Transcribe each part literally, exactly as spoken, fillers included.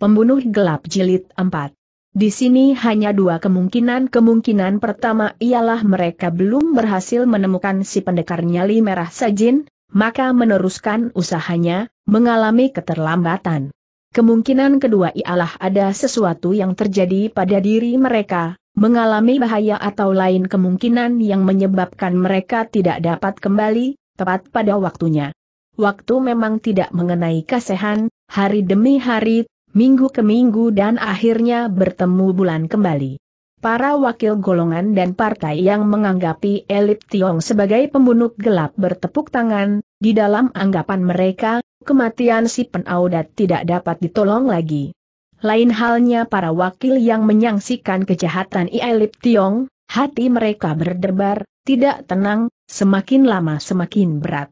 Pembunuh Gelap Jilid empat. Di sini hanya dua kemungkinan. Kemungkinan pertama ialah mereka belum berhasil menemukan si pendekar nyali merah Sajin, maka meneruskan usahanya, mengalami keterlambatan. Kemungkinan kedua ialah ada sesuatu yang terjadi pada diri mereka, mengalami bahaya atau lain kemungkinan yang menyebabkan mereka tidak dapat kembali, tepat pada waktunya. Waktu memang tidak mengenai kasihan, hari demi hari, minggu ke minggu dan akhirnya bertemu bulan kembali. Para wakil golongan dan partai yang menganggapi elit Tiong sebagai pembunuh gelap bertepuk tangan, di dalam anggapan mereka, kematian si penaudat tidak dapat ditolong lagi. Lain halnya para wakil yang menyangsikan kejahatan elit Tiong, hati mereka berdebar, tidak tenang, semakin lama semakin berat.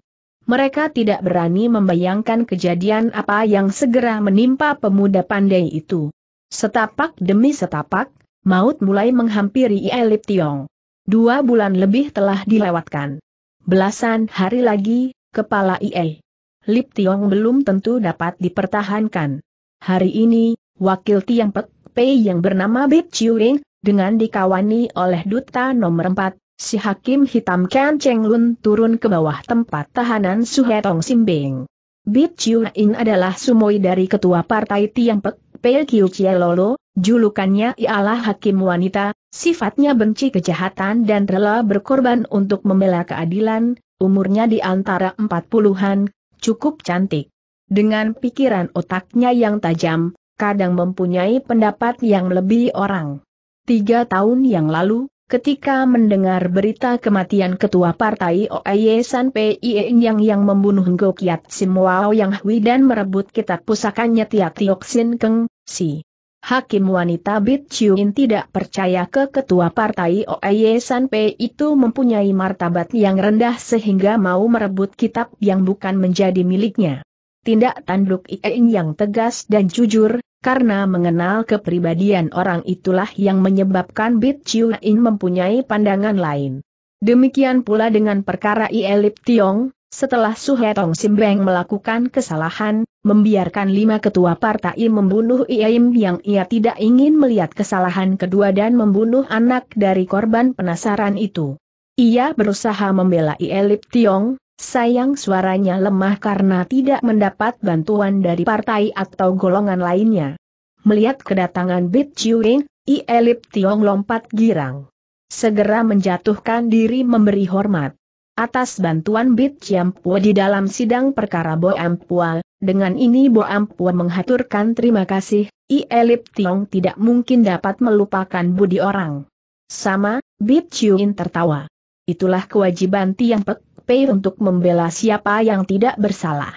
Mereka tidak berani membayangkan kejadian apa yang segera menimpa pemuda pandai itu. Setapak demi setapak, maut mulai menghampiri Elit Tiong. Dua bulan lebih telah dilewatkan. Belasan hari lagi, kepala Elit Tiong belum tentu dapat dipertahankan. Hari ini, wakil Tiang Pek Pei yang bernama Bip Chiu Ing, dengan dikawani oleh duta nomor empat, si Hakim Hitam Kan Cheng Lun turun ke bawah tempat tahanan Suhetong Simbing. Bip Chiu In adalah sumoi dari ketua partai Tiang Pek Pei Kiu Chie Lolo, julukannya ialah Hakim Wanita, sifatnya benci kejahatan dan rela berkorban untuk membela keadilan, umurnya di antara empat puluhan, cukup cantik. Dengan pikiran otaknya yang tajam, kadang mempunyai pendapat yang lebih orang. Tiga tahun yang lalu, ketika mendengar berita kematian ketua partai Oye San Pie Yang yang membunuh Ngo Kiat Sim Wao Yang Hui dan merebut kitab pusakanya Tia Tiok Sin Keng, si Hakim Wanita Bip Chiu In tidak percaya ke ketua partai Oye San Pie itu mempunyai martabat yang rendah sehingga mau merebut kitab yang bukan menjadi miliknya. Tindak tanduk Iein yang tegas dan jujur, karena mengenal kepribadian orang itulah yang menyebabkan Bip Chiu In mempunyai pandangan lain. Demikian pula dengan perkara Elit Tiong, setelah Suhetong Simbeng melakukan kesalahan, membiarkan lima ketua partai membunuh Ieim yang ia tidak ingin melihat kesalahan kedua dan membunuh anak dari korban penasaran itu. Ia berusaha membela Elit Tiong, sayang suaranya lemah karena tidak mendapat bantuan dari partai atau golongan lainnya. Melihat kedatangan Bip Chiu Ing, Elit Tiong lompat girang. Segera menjatuhkan diri memberi hormat. Atas bantuan Bip Chiam Pua di dalam sidang perkara Boam Pua, dengan ini Boam Pua menghaturkan terima kasih, Elit Tiong tidak mungkin dapat melupakan budi orang. Sama, Bip Chiu In tertawa. Itulah kewajiban Tiang Pek untuk membela siapa yang tidak bersalah.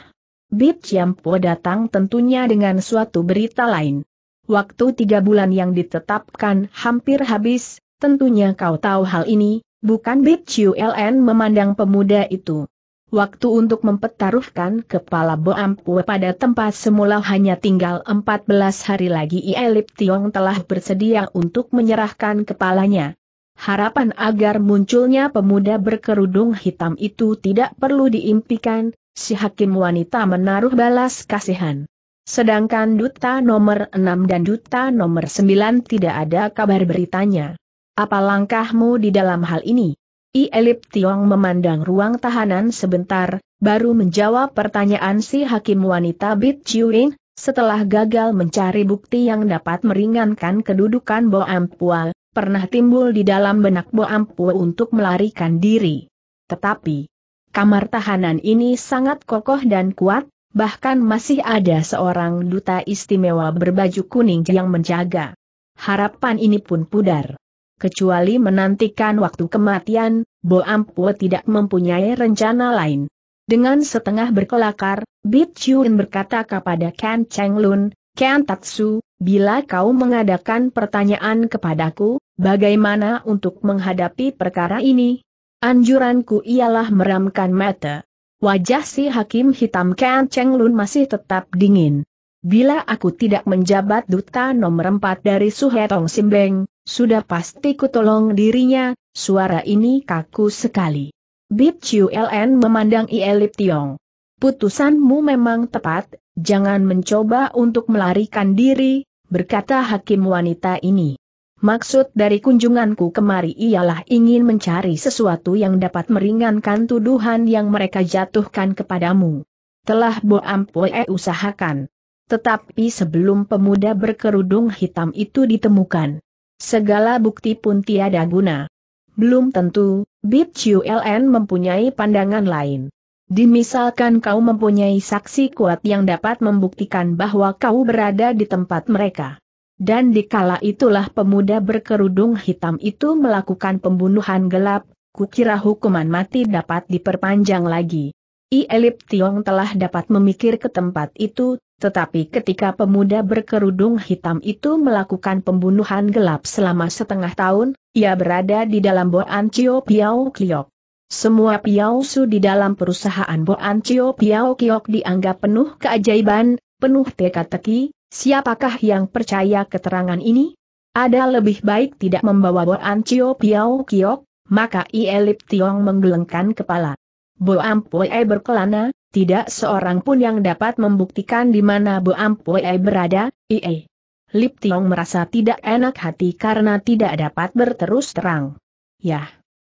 Bip Chiam Pua datang tentunya dengan suatu berita lain. Waktu tiga bulan yang ditetapkan hampir habis, tentunya kau tahu hal ini, bukan? Bip Chiu Ln memandang pemuda itu. Waktu untuk mempertaruhkan kepala Boam Pua pada tempat semula hanya tinggal empat belas hari lagi. Elit Tiong telah bersedia untuk menyerahkan kepalanya. Harapan agar munculnya pemuda berkerudung hitam itu tidak perlu diimpikan, si Hakim Wanita menaruh balas kasihan. Sedangkan duta nomor enam dan duta nomor sembilan tidak ada kabar beritanya. Apa langkahmu di dalam hal ini? Elit Tiong memandang ruang tahanan sebentar, baru menjawab pertanyaan si Hakim Wanita Bip Chiu In, setelah gagal mencari bukti yang dapat meringankan kedudukan Boam Pua. Pernah timbul di dalam benak Boam Pua untuk melarikan diri. Tetapi, kamar tahanan ini sangat kokoh dan kuat, bahkan masih ada seorang duta istimewa berbaju kuning yang menjaga. Harapan ini pun pudar. Kecuali menantikan waktu kematian, Boam Pua tidak mempunyai rencana lain. Dengan setengah berkelakar, Bip Chiu In berkata kepada Kan Cheng Lun, Kan Tatsu, bila kau mengadakan pertanyaan kepadaku, bagaimana untuk menghadapi perkara ini? Anjuranku ialah meramkan mata. Wajah si Hakim Hitam Kan Cheng Lun masih tetap dingin. Bila aku tidak menjabat duta nomor empat dari Suhetong Simbeng, sudah pasti ku tolong dirinya. Suara ini kaku sekali. Bip Chiu Ln memandang Elit Tiong. Putusanmu memang tepat, Jangan mencoba untuk melarikan diri, berkata hakim wanita ini. Maksud dari kunjunganku kemari ialah ingin mencari sesuatu yang dapat meringankan tuduhan yang mereka jatuhkan kepadamu. Telah Bo Ampue usahakan. Tetapi sebelum pemuda berkerudung hitam itu ditemukan, segala bukti pun tiada guna. Belum tentu, Bit Chiu Ln mempunyai pandangan lain. Dimisalkan kau mempunyai saksi kuat yang dapat membuktikan bahwa kau berada di tempat mereka. Dan dikala itulah pemuda berkerudung hitam itu melakukan pembunuhan gelap, kukira hukuman mati dapat diperpanjang lagi. I Elip Tiong telah dapat memikir ke tempat itu, tetapi ketika pemuda berkerudung hitam itu melakukan pembunuhan gelap selama setengah tahun, ia berada di dalam Boan Cio Piao Kiok. Semua piausu di dalam perusahaan Boan Cio Piao Kiok dianggap penuh keajaiban, penuh teka-teki. Siapakah yang percaya keterangan ini? Ada lebih baik tidak membawa Boan Cio Piao Kiok? Maka I Elip Tiong menggelengkan kepala. Bo Ampue berkelana, tidak seorang pun yang dapat membuktikan di mana Bo Ampue berada. I Elip Tiong merasa tidak enak hati karena tidak dapat berterus terang. Yah,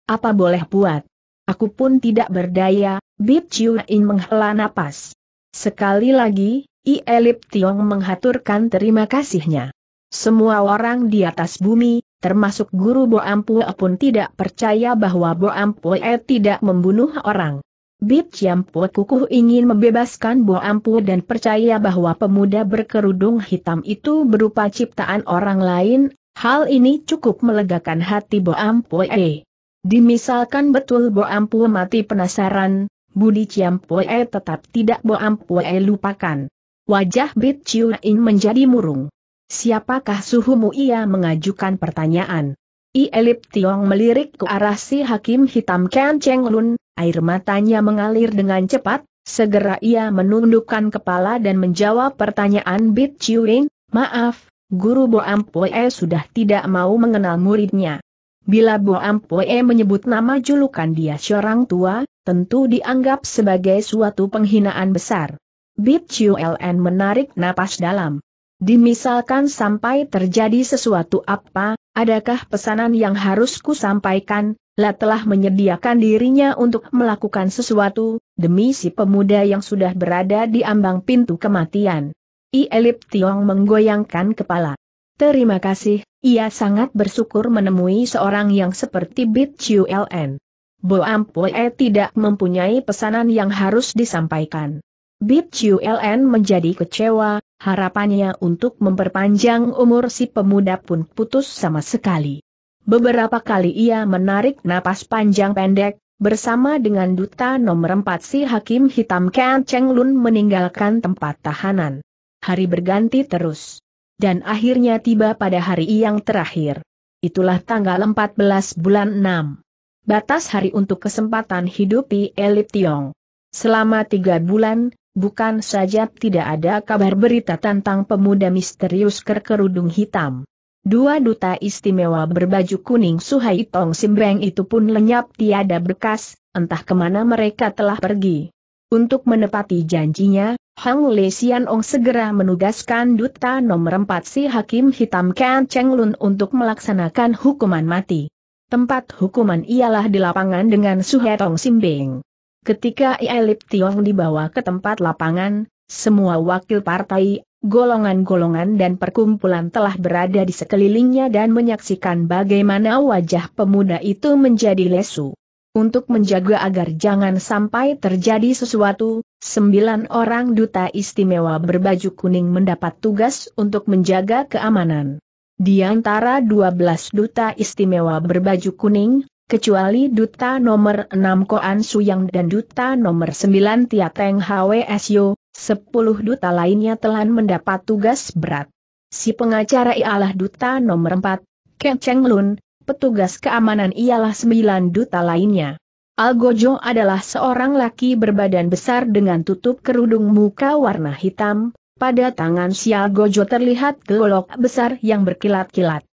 apa boleh buat? Aku pun tidak berdaya, Bip Chiu In menghela napas. Sekali lagi, I Elip Tiong menghaturkan terima kasihnya. Semua orang di atas bumi, termasuk guru Bo Ampue pun tidak percaya bahwa Bo Ampue tidak membunuh orang. Bip Chiam Pue Kukuh ingin membebaskan Bo Ampue dan percaya bahwa pemuda berkerudung hitam itu berupa ciptaan orang lain. Hal ini cukup melegakan hati Bo Ampue. Dimisalkan betul Bo Ampue mati penasaran, budi Ciam Pue tetap tidak Bo Ampue lupakan. Wajah Bit Chiu In menjadi murung. Siapakah suhumu? Ia mengajukan pertanyaan. I Elip Tiong melirik ke arah si hakim hitam Ken Cheng Lun, air matanya mengalir dengan cepat, segera ia menundukkan kepala dan menjawab pertanyaan Bit Chiu In, maaf, guru Bo Ampue sudah tidak mau mengenal muridnya. Bila Bo Ampue menyebut nama julukan dia seorang tua, tentu dianggap sebagai suatu penghinaan besar. Bip Chiu Ln menarik napas dalam. Dimisalkan sampai terjadi sesuatu apa, adakah pesanan yang harus ku sampaikan? Lah telah menyediakan dirinya untuk melakukan sesuatu, demi si pemuda yang sudah berada di ambang pintu kematian. I Elip Tiong menggoyangkan kepala. Terima kasih, ia sangat bersyukur menemui seorang yang seperti Bit Chiu Ln. Bo Ampue tidak mempunyai pesanan yang harus disampaikan. Bit Chiu Ln menjadi kecewa, harapannya untuk memperpanjang umur si pemuda pun putus sama sekali. Beberapa kali ia menarik napas panjang pendek, bersama dengan duta nomor empat si hakim hitam Ken Cheng Lun meninggalkan tempat tahanan. Hari berganti terus. Dan akhirnya tiba pada hari yang terakhir. Itulah tanggal empat belas bulan enam. Batas hari untuk kesempatan hidup I Elip Tiong. Selama tiga bulan, bukan saja tidak ada kabar berita tentang pemuda misterius kerkerudung hitam. Dua duta istimewa berbaju kuning Suhai Tong Simbeng itu pun lenyap tiada bekas, entah kemana mereka telah pergi. Untuk menepati janjinya, Hang Le Sian Ong segera menugaskan duta nomor empat si hakim hitam Ken Cheng Lun untuk melaksanakan hukuman mati. Tempat hukuman ialah di lapangan dengan Suhai Tong Simbeng. Ketika I Elip Tiong dibawa ke tempat lapangan, semua wakil partai, golongan-golongan dan perkumpulan telah berada di sekelilingnya dan menyaksikan bagaimana wajah pemuda itu menjadi lesu. Untuk menjaga agar jangan sampai terjadi sesuatu, sembilan orang duta istimewa berbaju kuning mendapat tugas untuk menjaga keamanan. Di antara dua belas duta istimewa berbaju kuning, kecuali duta nomor enam Koan Suyang dan duta nomor sembilan Tiateng Hwsyo, sepuluh duta lainnya telah mendapat tugas berat. Si pengacara ialah duta nomor empat, Ken Cheng Lun. Petugas keamanan ialah sembilan duta lainnya. Algojo adalah seorang laki berbadan besar dengan tutup kerudung muka warna hitam, pada tangan si Algojo terlihat golok besar yang berkilat-kilat.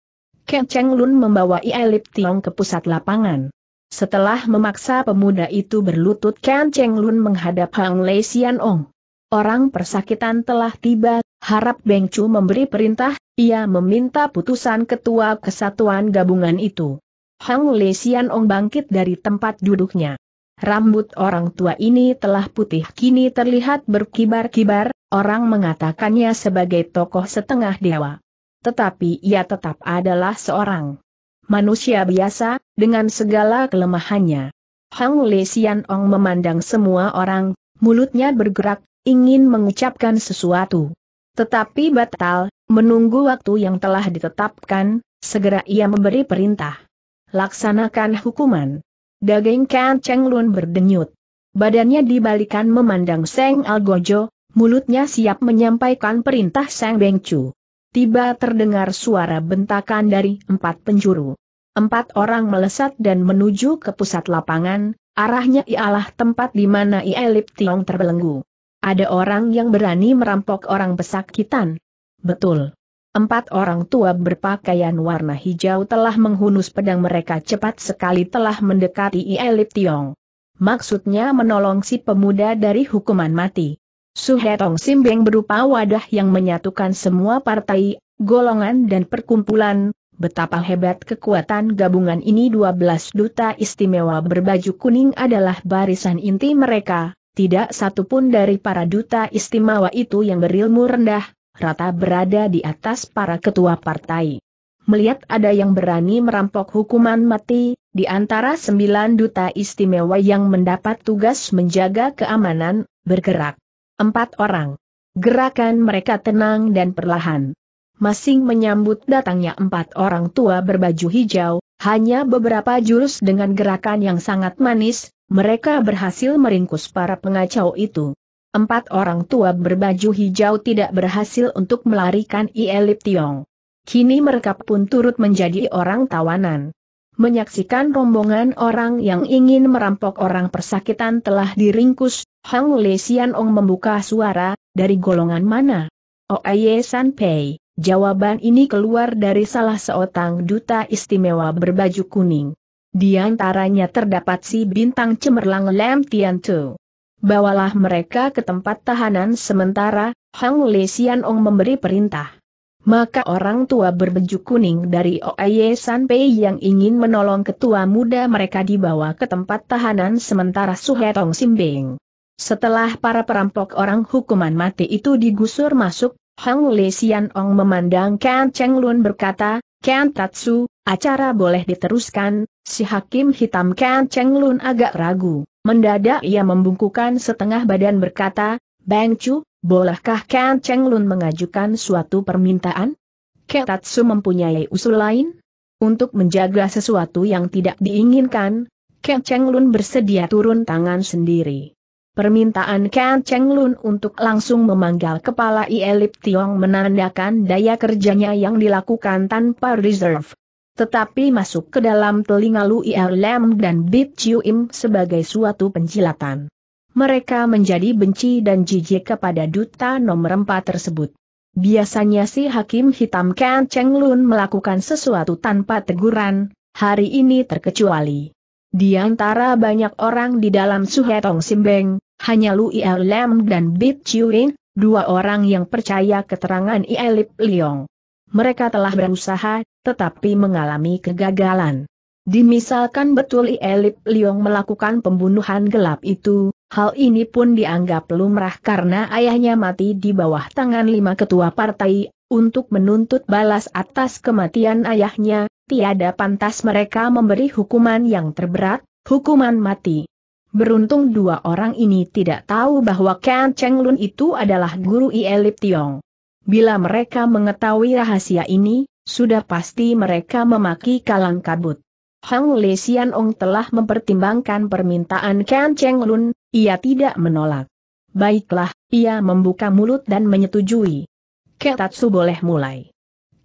Ken Cheng Lun membawa I Elip Tiong ke pusat lapangan. Setelah memaksa pemuda itu berlutut, Ken Cheng Lun menghadap Hang Le Sian Ong. orang persakitan telah tiba, harap Beng Cu memberi perintah, ia meminta putusan ketua kesatuan gabungan itu. Hang Le Sian Ong bangkit dari tempat duduknya. Rambut orang tua ini telah putih kini terlihat berkibar-kibar, orang mengatakannya sebagai tokoh setengah dewa. Tetapi ia tetap adalah seorang manusia biasa, dengan segala kelemahannya. Hang Le Sian Ong memandang semua orang, mulutnya bergerak, ingin mengucapkan sesuatu. Tetapi batal, menunggu waktu yang telah ditetapkan, segera ia memberi perintah. Laksanakan hukuman. Daging Kan Cheng Lun berdenyut. Badannya dibalikan memandang Seng Algojo, mulutnya siap menyampaikan perintah Seng Beng Cu. Tiba terdengar suara bentakan dari empat penjuru. Empat orang melesat dan menuju ke pusat lapangan, arahnya ialah tempat di mana Ia Lip Tiong terbelenggu. Ada orang yang berani merampok orang pesakitan. Betul. Empat orang tua berpakaian warna hijau telah menghunus pedang mereka cepat sekali telah mendekati Ia Lip Tiong. Maksudnya menolong si pemuda dari hukuman mati. Suhetong Simbeng berupa wadah yang menyatukan semua partai, golongan dan perkumpulan. Betapa hebat kekuatan gabungan ini, dua belas duta istimewa berbaju kuning adalah barisan inti mereka, tidak satupun dari para duta istimewa itu yang berilmu rendah, rata berada di atas para ketua partai. Melihat ada yang berani merampok hukuman mati, di antara sembilan duta istimewa yang mendapat tugas menjaga keamanan, bergerak. Empat orang. Gerakan mereka tenang dan perlahan. Masing menyambut datangnya empat orang tua berbaju hijau, hanya beberapa jurus dengan gerakan yang sangat manis, mereka berhasil meringkus para pengacau itu. Empat orang tua berbaju hijau tidak berhasil untuk melarikan Ia Lip Tiong. Kini mereka pun turut menjadi orang tawanan. Menyaksikan rombongan orang yang ingin merampok orang persakitan telah diringkus, Hang Le Sian Ong membuka suara, "Dari golongan mana?" "Oye San Pei." Jawaban ini keluar dari salah seorang duta istimewa berbaju kuning. Di antaranya terdapat si bintang cemerlang Lam Tian Tu. "Bawalah mereka ke tempat tahanan sementara," Hang Le Sian Ong memberi perintah. Maka orang tua berbaju kuning dari Oye San Pei yang ingin menolong ketua muda mereka dibawa ke tempat tahanan sementara Suhetong Simbing. Setelah para perampok orang hukuman mati itu digusur masuk, Hang Le Sian Ong memandang Kan Cheng Lun berkata, "Kan Tatsu, acara boleh diteruskan." Si hakim hitam Kan Cheng Lun agak ragu, mendadak ia membungkukkan setengah badan berkata, "Beng Cu, bolehkah Kan Cheng Lun mengajukan suatu permintaan?" Kan Tatsu mempunyai usul lain? Untuk menjaga sesuatu yang tidak diinginkan, Kan Cheng Lun bersedia turun tangan sendiri. Permintaan Kan Cheng Lun untuk langsung memanggal kepala Ia Lip Tiong menandakan daya kerjanya yang dilakukan tanpa reserve. Tetapi masuk ke dalam telinga Lu Ia Lam dan Bip Chiu Im sebagai suatu penjilatan. Mereka menjadi benci dan jijik kepada duta nomor empat tersebut. Biasanya si hakim hitam Kan Cheng Lun melakukan sesuatu tanpa teguran, hari ini terkecuali. Di antara banyak orang di dalam Suhetong Simbeng, hanya Lu Ia Lam dan Bip Chiu Im, dua orang yang percaya keterangan Ia Lip Tiong. Mereka telah berusaha, tetapi mengalami kegagalan. Dimisalkan betul Ia Lip Tiong melakukan pembunuhan gelap itu, hal ini pun dianggap lumrah karena ayahnya mati di bawah tangan lima ketua partai. Untuk menuntut balas atas kematian ayahnya, tiada pantas mereka memberi hukuman yang terberat, hukuman mati. Beruntung dua orang ini tidak tahu bahwa Kan Cheng Lun itu adalah guru Ia Lip Tiong. Bila mereka mengetahui rahasia ini, sudah pasti mereka memaki kalang kabut. Hang Le Sian Ong telah mempertimbangkan permintaan Kan Cheng Lun, ia tidak menolak. Baiklah, ia membuka mulut dan menyetujui. "Kan Tatsu boleh mulai."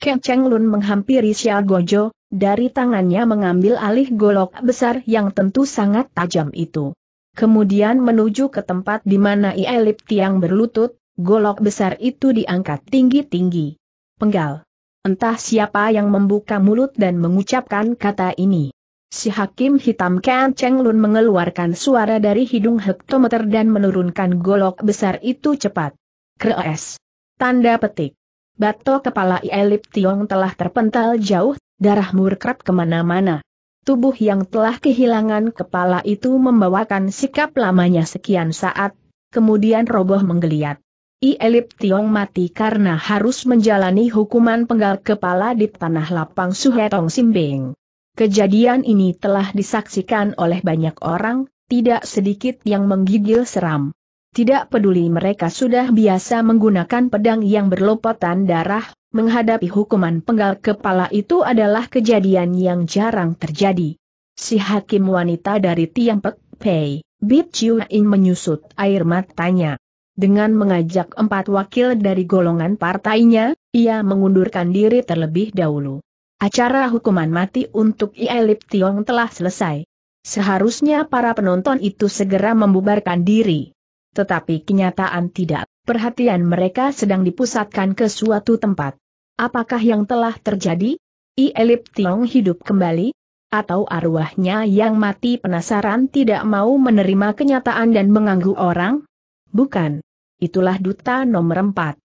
Kan Cheng Lun menghampiri Xiao Gojo, dari tangannya mengambil alih golok besar yang tentu sangat tajam itu. Kemudian menuju ke tempat di mana Ia Lip Tiong berlutut, golok besar itu diangkat tinggi-tinggi. "Penggal." Entah siapa yang membuka mulut dan mengucapkan kata ini. Si hakim hitam Kan Cheng Lun mengeluarkan suara dari hidung hektometer dan menurunkan golok besar itu cepat. Krees. Tanda petik. Batok kepala Elip Tiong telah terpental jauh, darah murkrap kemana-mana. Tubuh yang telah kehilangan kepala itu membawakan sikap lamanya sekian saat, kemudian roboh menggeliat. Elip Tiong mati karena harus menjalani hukuman penggal kepala di tanah lapang Suhetong Simbing. Kejadian ini telah disaksikan oleh banyak orang, tidak sedikit yang menggigil seram. Tidak peduli mereka sudah biasa menggunakan pedang yang berlopotan darah, menghadapi hukuman penggal kepala itu adalah kejadian yang jarang terjadi. Si hakim wanita dari Tiang Pek Pei, Bip Chiu In menyusut air matanya. Dengan mengajak empat wakil dari golongan partainya, ia mengundurkan diri terlebih dahulu. Acara hukuman mati untuk Elip Tiong telah selesai. Seharusnya para penonton itu segera membubarkan diri. Tetapi kenyataan tidak, perhatian mereka sedang dipusatkan ke suatu tempat. Apakah yang telah terjadi? Elip Tiong hidup kembali? Atau arwahnya yang mati penasaran tidak mau menerima kenyataan dan mengganggu orang? Bukan. Itulah duta nomor empat.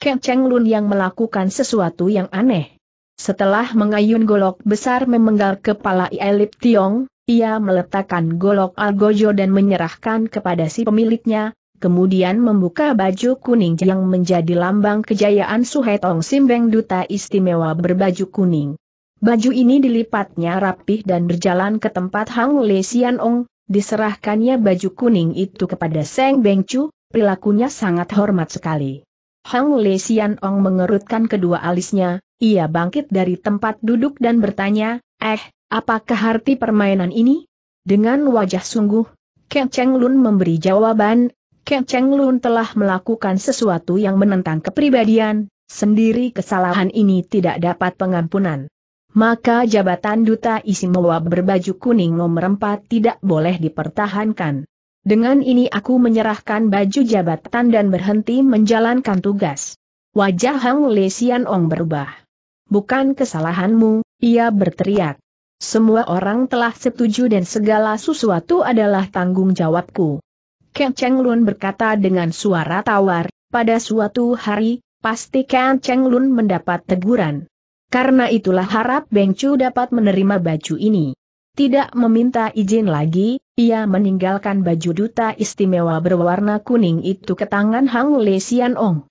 Kan Cheng Lun yang melakukan sesuatu yang aneh. Setelah mengayun golok besar memenggal kepala Elip Tiong, ia meletakkan golok algojo dan menyerahkan kepada si pemiliknya, kemudian membuka baju kuning yang menjadi lambang kejayaan Suhetong Simbeng duta istimewa berbaju kuning. Baju ini dilipatnya rapih dan berjalan ke tempat Hang Le Sian Ong, diserahkannya baju kuning itu kepada Seng Beng Chu, perilakunya sangat hormat sekali. Hang Le Sian Ong mengerutkan kedua alisnya. Ia bangkit dari tempat duduk dan bertanya, eh, apakah arti permainan ini? Dengan wajah sungguh, Kan Cheng Lun memberi jawaban, Kan Cheng Lun telah melakukan sesuatu yang menentang kepribadian, sendiri kesalahan ini tidak dapat pengampunan. Maka jabatan duta istimewa berbaju kuning nomor empat tidak boleh dipertahankan. Dengan ini aku menyerahkan baju jabatan dan berhenti menjalankan tugas. Wajah Hang Le Sian Ong berubah. Bukan kesalahanmu, ia berteriak. Semua orang telah setuju dan segala sesuatu adalah tanggung jawabku. Kan Cheng Lun berkata dengan suara tawar, pada suatu hari, pasti Kan Cheng Lun mendapat teguran. Karena itulah harap Beng Chu dapat menerima baju ini. Tidak meminta izin lagi, ia meninggalkan baju duta istimewa berwarna kuning itu ke tangan Hang Le Sian Ong.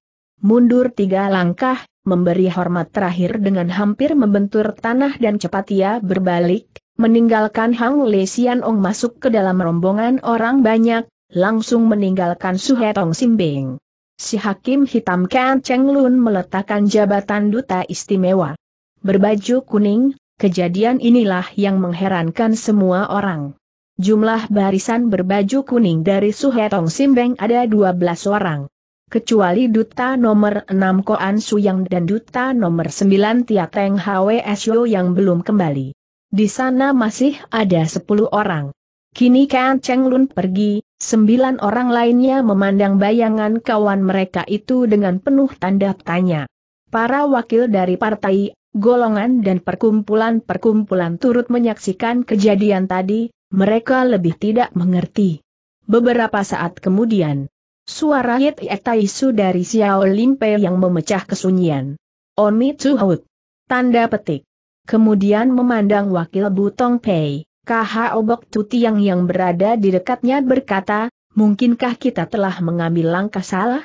Mundur tiga langkah, memberi hormat terakhir dengan hampir membentur tanah dan cepat ia berbalik, meninggalkan Hang Le Sian Ong masuk ke dalam rombongan orang banyak, langsung meninggalkan Suhetong Simbing. Si hakim hitam Kan Cheng Lun meletakkan jabatan duta istimewa berbaju kuning, kejadian inilah yang mengherankan semua orang. Jumlah barisan berbaju kuning dari Suhetong Simbing ada dua belas orang. Kecuali duta nomor enam Koan Suyang dan duta nomor sembilan Tia Teng Hwe Syo yang belum kembali. Di sana masih ada sepuluh orang. Kini Kan Cheng Lun pergi, sembilan orang lainnya memandang bayangan kawan mereka itu dengan penuh tanda tanya. Para wakil dari partai, golongan dan perkumpulan-perkumpulan turut menyaksikan kejadian tadi, mereka lebih tidak mengerti. Beberapa saat kemudian, suara Hit Etaisu dari Xiao Limpei yang memecah kesunyian. Oni Tsuhut. Tanda petik. Kemudian memandang wakil Butong Pei, K H Obok Tutiang yang berada di dekatnya berkata, mungkinkah kita telah mengambil langkah salah?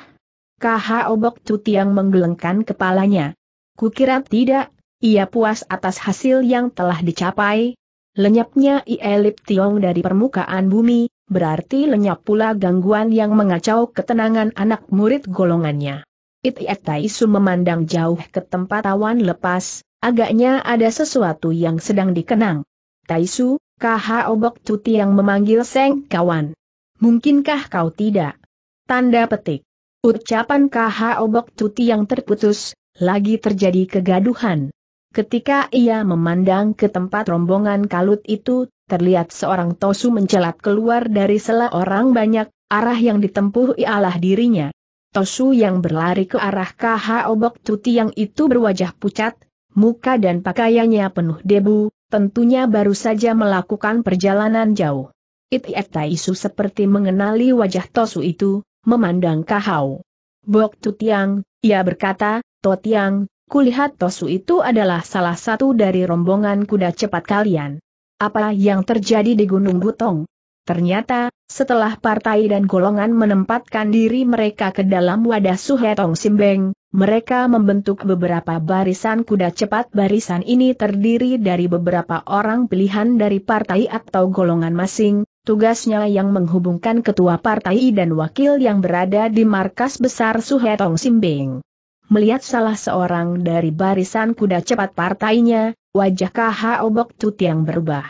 K H Obok Tutiang menggelengkan kepalanya. Kukira tidak, ia puas atas hasil yang telah dicapai. Lenyapnya Elip Tiong dari permukaan bumi, berarti lenyap pula gangguan yang mengacau ketenangan anak murid golongannya. Itiat Taisu memandang jauh ke tempat awan lepas, agaknya ada sesuatu yang sedang dikenang. Taisu, K H Obok Tuti yang memanggil Seng kawan. Mungkinkah kau tidak? Tanda petik. Ucapan K H Obok Tuti yang terputus, lagi terjadi kegaduhan. Ketika ia memandang ke tempat rombongan kalut itu, terlihat seorang Tosu mencelat keluar dari sela orang banyak, arah yang ditempuh ialah dirinya. Tosu yang berlari ke arah K H Obok Tuti yang itu berwajah pucat, muka dan pakaiannya penuh debu, Tentunya baru saja melakukan perjalanan jauh. It-it Taisu seperti mengenali wajah Tosu itu, memandang Kahau Bok Tutiang, ia berkata, Totiang, kulihat Tosu itu adalah salah satu dari rombongan kuda cepat kalian. Apa yang terjadi di Gunung Butong? Ternyata, setelah partai dan golongan menempatkan diri mereka ke dalam wadah Suhetong Simbeng, mereka membentuk beberapa barisan kuda cepat. Barisan ini terdiri dari beberapa orang pilihan dari partai atau golongan masing, tugasnya yang menghubungkan ketua partai dan wakil yang berada di markas besar Suhetong Simbing. Melihat salah seorang dari barisan kuda cepat partainya, wajah K H O Bok Tutiang berubah.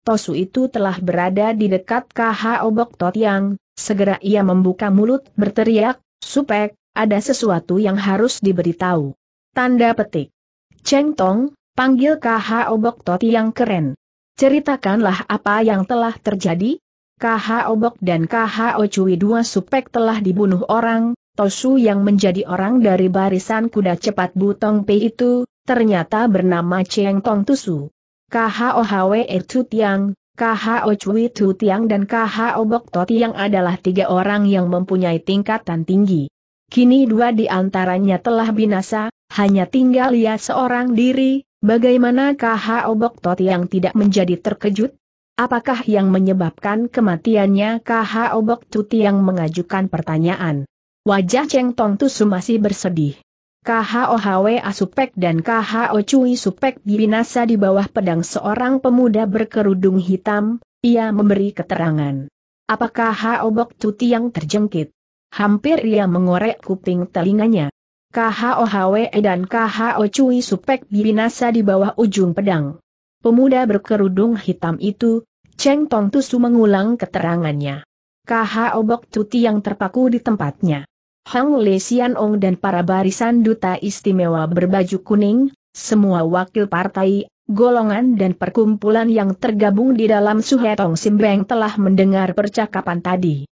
Tosu itu telah berada di dekat K H O Bok Tutiang, segera ia membuka mulut berteriak, "Supek! Ada sesuatu yang harus diberitahu." Tanda petik. Cheng Tong, panggil K H O Bok Tutiang keren. Ceritakanlah apa yang telah terjadi. K H O Bok dan K H O Cui dua supek telah dibunuh orang. Tosu yang menjadi orang dari barisan kuda cepat Butong P itu, ternyata bernama Cheng Tong Tosu. K H O Hwe Tutiang, K H O Cui Tutiang dan K H O Bok Tutiang adalah tiga orang yang mempunyai tingkatan tinggi. Kini dua di antaranya telah binasa, hanya tinggal ia seorang diri. Bagaimana K H O Bok Tutiang tidak menjadi terkejut? Apakah yang menyebabkan kematiannya? K H O Bok Tutiang mengajukan pertanyaan. Wajah Cheng Tong Tosu masih bersedih. K H O Hwe Supek dan K H O Cui Supek binasa di bawah pedang seorang pemuda berkerudung hitam. Ia memberi keterangan. Apakah K H O Bok Tutiang terjengkit? Hampir ia mengorek kuping telinganya. K H O Hwe dan K H O Cui Supek binasa di bawah ujung pedang pemuda berkerudung hitam itu. Cheng Tong Tosu mengulang keterangannya. K H O Bok Tutiang terpaku di tempatnya. Hang Le Sian Ong dan para barisan duta istimewa berbaju kuning, semua wakil partai, golongan dan perkumpulan yang tergabung di dalam Suhetong Simbeng telah mendengar percakapan tadi.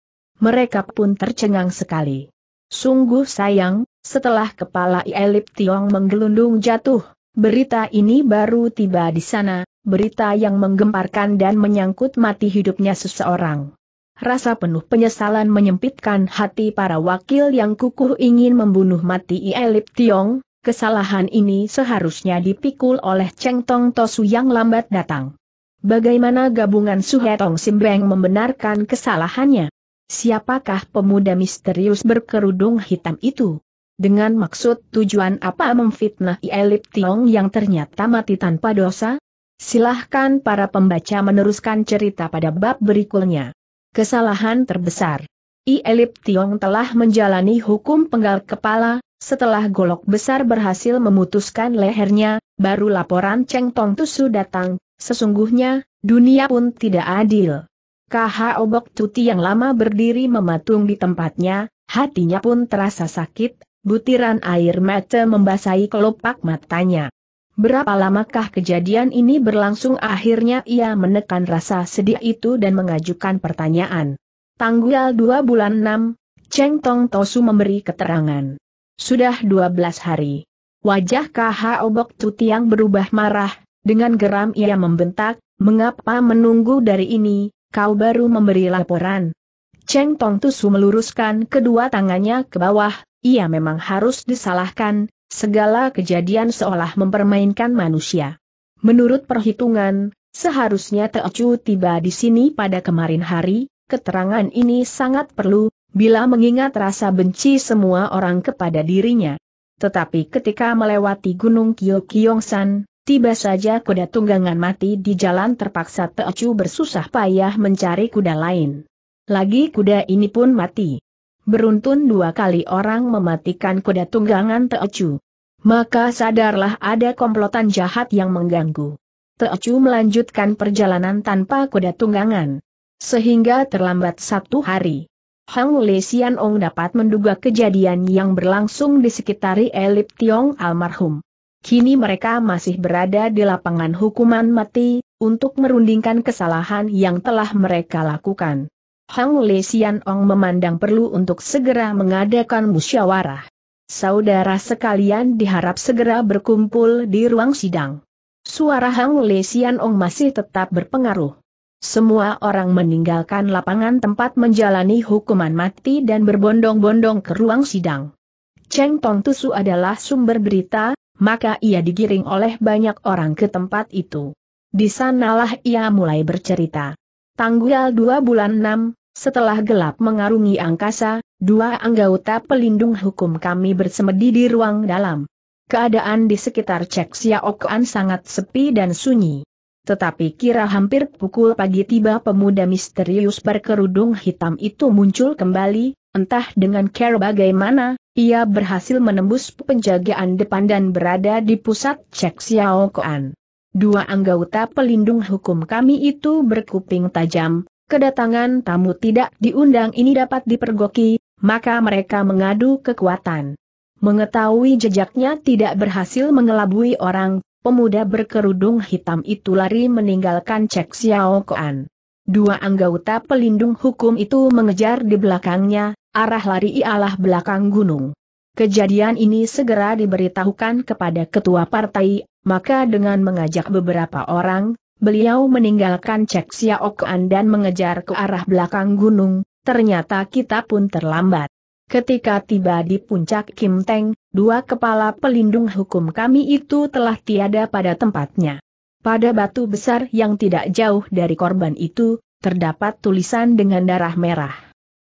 Mereka pun tercengang sekali. Sungguh sayang, setelah kepala elit Tiong menggelundung jatuh, berita ini baru tiba di sana, berita yang menggemparkan dan menyangkut mati hidupnya seseorang. Rasa penuh penyesalan menyempitkan hati para wakil yang kukuh ingin membunuh mati elit Tiong. Kesalahan ini seharusnya dipikul oleh Cheng Tong Tosu yang lambat datang. Bagaimana gabungan Suhetong Simbeng membenarkan kesalahannya? Siapakah pemuda misterius berkerudung hitam itu? Dengan maksud tujuan apa memfitnah elit Tiong yang ternyata mati tanpa dosa? Silahkan para pembaca meneruskan cerita pada bab berikutnya. Kesalahan terbesar. Elit Tiong telah menjalani hukum penggal kepala. Setelah golok besar berhasil memutuskan lehernya, baru laporan Cheng Tong Tosu datang. Sesungguhnya, dunia pun tidak adil. K H O Bok Tutiang yang lama berdiri mematung di tempatnya, hatinya pun terasa sakit, butiran air mata membasahi kelopak matanya. Berapa lamakah kejadian ini berlangsung? Akhirnya ia menekan rasa sedih itu dan mengajukan pertanyaan. Tanggal dua bulan enam, Cheng Tong Tosu memberi keterangan. Sudah dua belas hari. Wajah K H O Bok Tutiang yang berubah marah, dengan geram ia membentak, "Mengapa menunggu dari ini? Kau baru memberi laporan." Cheng Tong Tosu meluruskan kedua tangannya ke bawah. Ia memang harus disalahkan, segala kejadian seolah mempermainkan manusia. Menurut perhitungan, seharusnya Teocu tiba di sini pada kemarin hari. Keterangan ini sangat perlu, bila mengingat rasa benci semua orang kepada dirinya. Tetapi ketika melewati Gunung Kyokyongsan, tiba saja kuda tunggangan mati di jalan. Terpaksa Teocu bersusah payah mencari kuda lain. Lagi kuda ini pun mati. Beruntun dua kali orang mematikan kuda tunggangan Teocu. Maka sadarlah ada komplotan jahat yang mengganggu. Teocu melanjutkan perjalanan tanpa kuda tunggangan, sehingga terlambat satu hari. Hang Le Sian Ong dapat menduga kejadian yang berlangsung di sekitar elit Tiong almarhum. Kini mereka masih berada di lapangan hukuman mati, untuk merundingkan kesalahan yang telah mereka lakukan. Hang Le Sian Ong memandang perlu untuk segera mengadakan musyawarah. Saudara sekalian diharap segera berkumpul di ruang sidang. suara Hang Le Sian Ong masih tetap berpengaruh. Semua orang meninggalkan lapangan tempat menjalani hukuman mati dan berbondong-bondong ke ruang sidang. Cheng Tong Tusu adalah sumber berita, maka ia digiring oleh banyak orang ke tempat itu. Di sanalah ia mulai bercerita. Tanggal dua bulan enam, setelah gelap mengarungi angkasa, dua anggota pelindung hukum kami bersemedi di ruang dalam. Keadaan di sekitar Cek Siaokuan sangat sepi dan sunyi. Tetapi kira hampir pukul pagi tiba pemuda misterius berkerudung hitam itu muncul kembali, entah dengan cara bagaimana, ia berhasil menembus penjagaan depan dan berada di pusat Cek Siaokuan. Dua anggota pelindung hukum kami itu berkuping tajam, kedatangan tamu tidak diundang ini dapat dipergoki, maka mereka mengadu kekuatan. Mengetahui jejaknya tidak berhasil mengelabui orang, pemuda berkerudung hitam itu lari meninggalkan Cek Siaokuan. Dua anggota pelindung hukum itu mengejar di belakangnya, arah lari ialah belakang gunung. Kejadian ini segera diberitahukan kepada ketua partai, maka dengan mengajak beberapa orang, beliau meninggalkan Cek Siaokuan dan mengejar ke arah belakang gunung, ternyata kita pun terlambat. Ketika tiba di puncak Kim Teng, dua kepala pelindung hukum kami itu telah tiada pada tempatnya. Pada batu besar yang tidak jauh dari korban itu, terdapat tulisan dengan darah merah.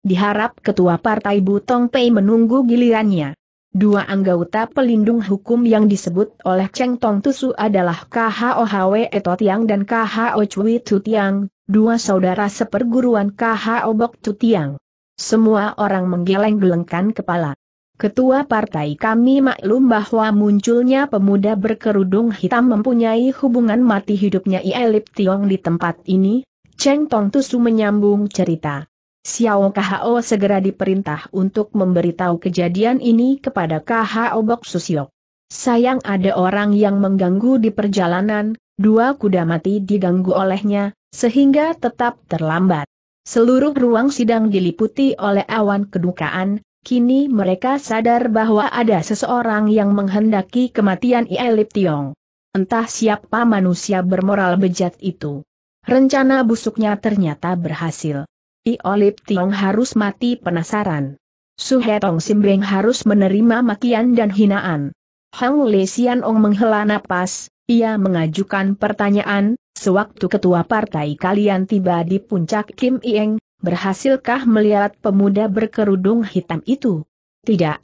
Diharap ketua partai Bu Tong Pei menunggu gilirannya. Dua anggota pelindung hukum yang disebut oleh Cheng Tong Tusu adalah K H O H W Eto Tiang dan K H O Cui Tu Tiang, dua saudara seperguruan K H O Bok Tu Tiang. Semua orang menggeleng-gelengkan kepala. Ketua partai kami maklum bahwa munculnya pemuda berkerudung hitam mempunyai hubungan mati hidupnya Ielip Tiong di tempat ini, Cheng Tong Tusu menyambung cerita. Xiao K H O segera diperintah untuk memberitahu kejadian ini kepada K H O Bok Susiok. Sayang ada orang yang mengganggu di perjalanan, dua kuda mati diganggu olehnya, sehingga tetap terlambat. Seluruh ruang sidang diliputi oleh awan kedukaan, kini mereka sadar bahwa ada seseorang yang menghendaki kematian Ielip Tiong. Entah siapa manusia bermoral bejat itu. Rencana busuknya ternyata berhasil. Ielip Tiong harus mati penasaran. Suhetong Simbeng harus menerima makian dan hinaan. Hang Le Sian Ong menghela napas, ia mengajukan pertanyaan. Sewaktu ketua partai kalian tiba di puncak Kim Ieng, berhasilkah melihat pemuda berkerudung hitam itu? Tidak.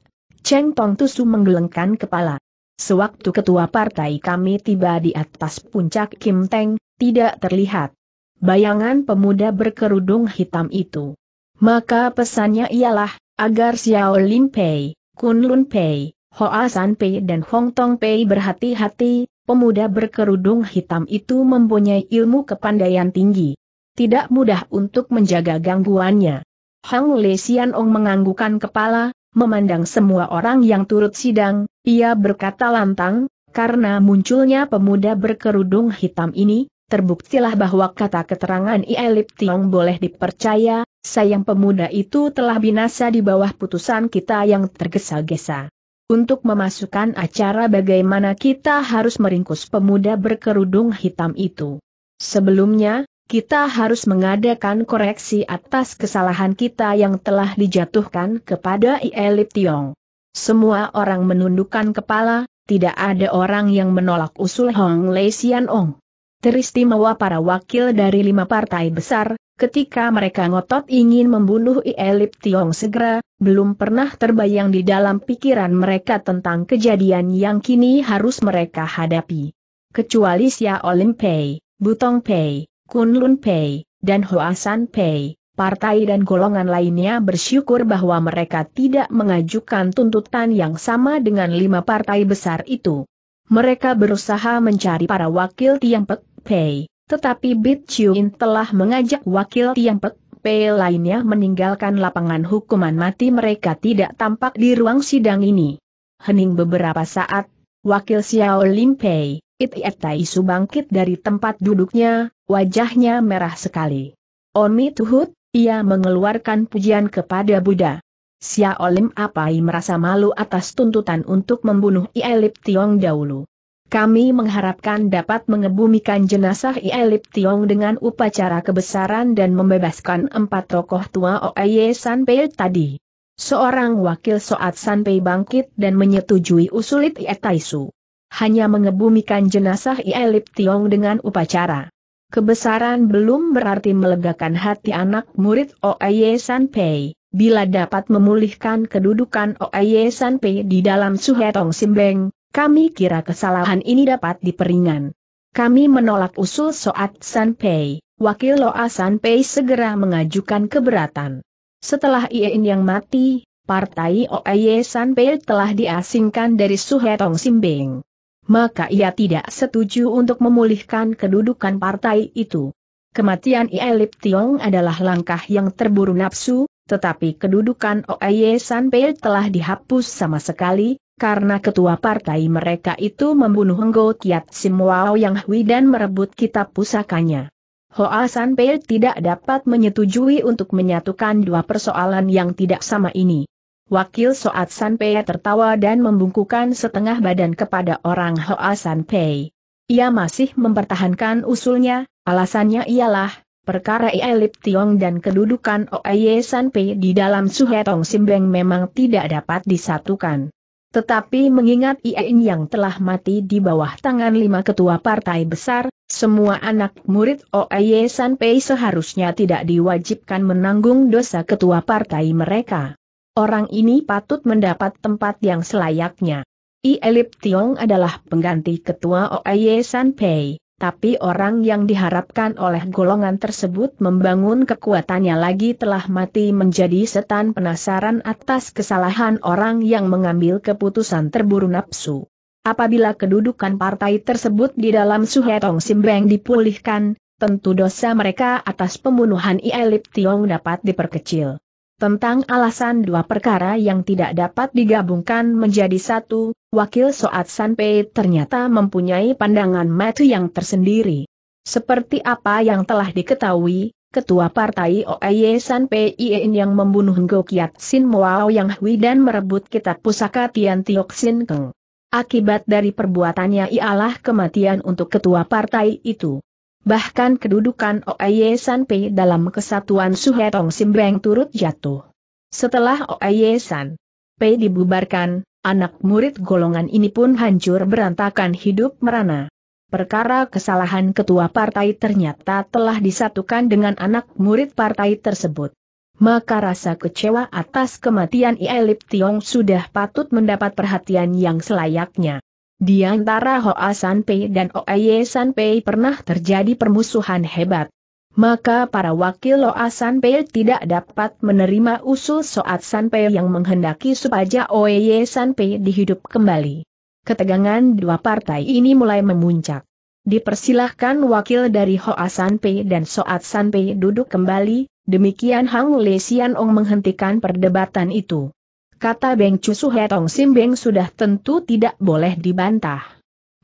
Cheng Tong Tusu menggelengkan kepala. Sewaktu ketua partai kami tiba di atas puncak Kim Teng, tidak terlihat bayangan pemuda berkerudung hitam itu. Maka pesannya ialah, agar Xiao Lin Pei, Kun Lun Pei, Hoa San Pei dan Hong Tong Pei berhati-hati. Pemuda berkerudung hitam itu mempunyai ilmu kepandaian tinggi. Tidak mudah untuk menjaga gangguannya. Hang Le Sian Ong menganggukkan kepala, memandang semua orang yang turut sidang, ia berkata lantang, karena munculnya pemuda berkerudung hitam ini, terbuktilah bahwa kata keterangan Ielip Tiong boleh dipercaya, sayang pemuda itu telah binasa di bawah putusan kita yang tergesa-gesa. Untuk memasukkan acara bagaimana kita harus meringkus pemuda berkerudung hitam itu. Sebelumnya, kita harus mengadakan koreksi atas kesalahan kita yang telah dijatuhkan kepada Ielip Tiong. Semua orang menundukkan kepala, tidak ada orang yang menolak usul Hong Le Sian Ong. Teristimewa para wakil dari lima partai besar, ketika mereka ngotot ingin membunuh Ielip Tiong segera, belum pernah terbayang di dalam pikiran mereka tentang kejadian yang kini harus mereka hadapi. Kecuali Xiao Lin Pei, Bu Tong Pei, Kun Lun Pei, dan Hoa San Pei, partai dan golongan lainnya bersyukur bahwa mereka tidak mengajukan tuntutan yang sama dengan lima partai besar itu. Mereka berusaha mencari para wakil Tiang Pek Pei, tetapi Bit Chuin telah mengajak wakil Tiang Pek P lainnya meninggalkan lapangan hukuman mati mereka tidak tampak di ruang sidang ini. Hening beberapa saat, wakil Xiao Lin Pei, It-It Tai Su bangkit dari tempat duduknya, wajahnya merah sekali. Omi Tuhut, ia mengeluarkan pujian kepada Buddha. Xiao Lim Apai merasa malu atas tuntutan untuk membunuh Ielip Tiong dahulu. Kami mengharapkan dapat mengebumikan jenazah Ielip Tiong dengan upacara kebesaran dan membebaskan empat tokoh tua Oye Sanpei tadi. Seorang wakil Soat Sanpei bangkit dan menyetujui usul Ie Taisu. Hanya mengebumikan jenazah Ielip Tiong dengan upacara kebesaran belum berarti melegakan hati anak murid Oye Sanpei. Bila dapat memulihkan kedudukan Oye Sanpei di dalam Suhetong Simbeng, kami kira kesalahan ini dapat diperingan. Kami menolak usul Soat Sanpei. Wakil Loa Sanpei segera mengajukan keberatan. Setelah Ien yang mati, partai Oye Sanpei telah diasingkan dari Suhetong Simbing. Maka ia tidak setuju untuk memulihkan kedudukan partai itu. Kematian Ielip Tiong adalah langkah yang terburu nafsu, tetapi kedudukan Oye Sanpei telah dihapus sama sekali. Karena ketua partai mereka itu membunuh Enggo Kiat Simwao Yang Hui dan merebut kitab pusakanya. Hoa Sanpei tidak dapat menyetujui untuk menyatukan dua persoalan yang tidak sama ini. Wakil Soat Sanpei tertawa dan membungkukkan setengah badan kepada orang Hoa Sanpei. Ia masih mempertahankan usulnya, alasannya ialah, perkara Ielip Tiong dan kedudukan Oye Sanpei di dalam Suhetong Simbeng memang tidak dapat disatukan. Tetapi mengingat Ien yang telah mati di bawah tangan lima ketua partai besar, semua anak murid Oye Sanpei seharusnya tidak diwajibkan menanggung dosa ketua partai mereka. Orang ini patut mendapat tempat yang selayaknya. Ielip Tiong adalah pengganti ketua Oye Sanpei, tapi orang yang diharapkan oleh golongan tersebut membangun kekuatannya lagi telah mati menjadi setan penasaran atas kesalahan orang yang mengambil keputusan terburu nafsu. Apabila kedudukan partai tersebut di dalam Suhetong Simbeng dipulihkan, tentu dosa mereka atas pembunuhan Ielip Tiong dapat diperkecil. Tentang alasan dua perkara yang tidak dapat digabungkan menjadi satu, Wakil Soat Sanpei ternyata mempunyai pandangan mati yang tersendiri. Seperti apa yang telah diketahui, ketua partai Oye Sanpei Ien yang membunuh Enggo Kiat Simwao Yang Hui dan merebut kitab pusaka Tian Tiok Sin Keng. Akibat dari perbuatannya ialah kematian untuk ketua partai itu. Bahkan kedudukan Oye Sanpei dalam kesatuan Suhetong Simbeng turut jatuh. Setelah Oye Sanpei dibubarkan, anak murid golongan ini pun hancur berantakan hidup merana. Perkara kesalahan ketua partai ternyata telah disatukan dengan anak murid partai tersebut. Maka rasa kecewa atas kematian Ielip Tiong sudah patut mendapat perhatian yang selayaknya. Di antara Hoa Sanpei dan Oye Sanpei pernah terjadi permusuhan hebat. Maka para wakil Hoa Sanpei tidak dapat menerima usul Soat Sanpei yang menghendaki supaya Oye Sanpei dihidup kembali. Ketegangan dua partai ini mulai memuncak. Dipersilahkan wakil dari Hoa Sanpei dan Soat Sanpei duduk kembali. Demikian Hang Le Sian Ong menghentikan perdebatan itu. Kata Beng Cu Suhetong Simbeng sudah tentu tidak boleh dibantah.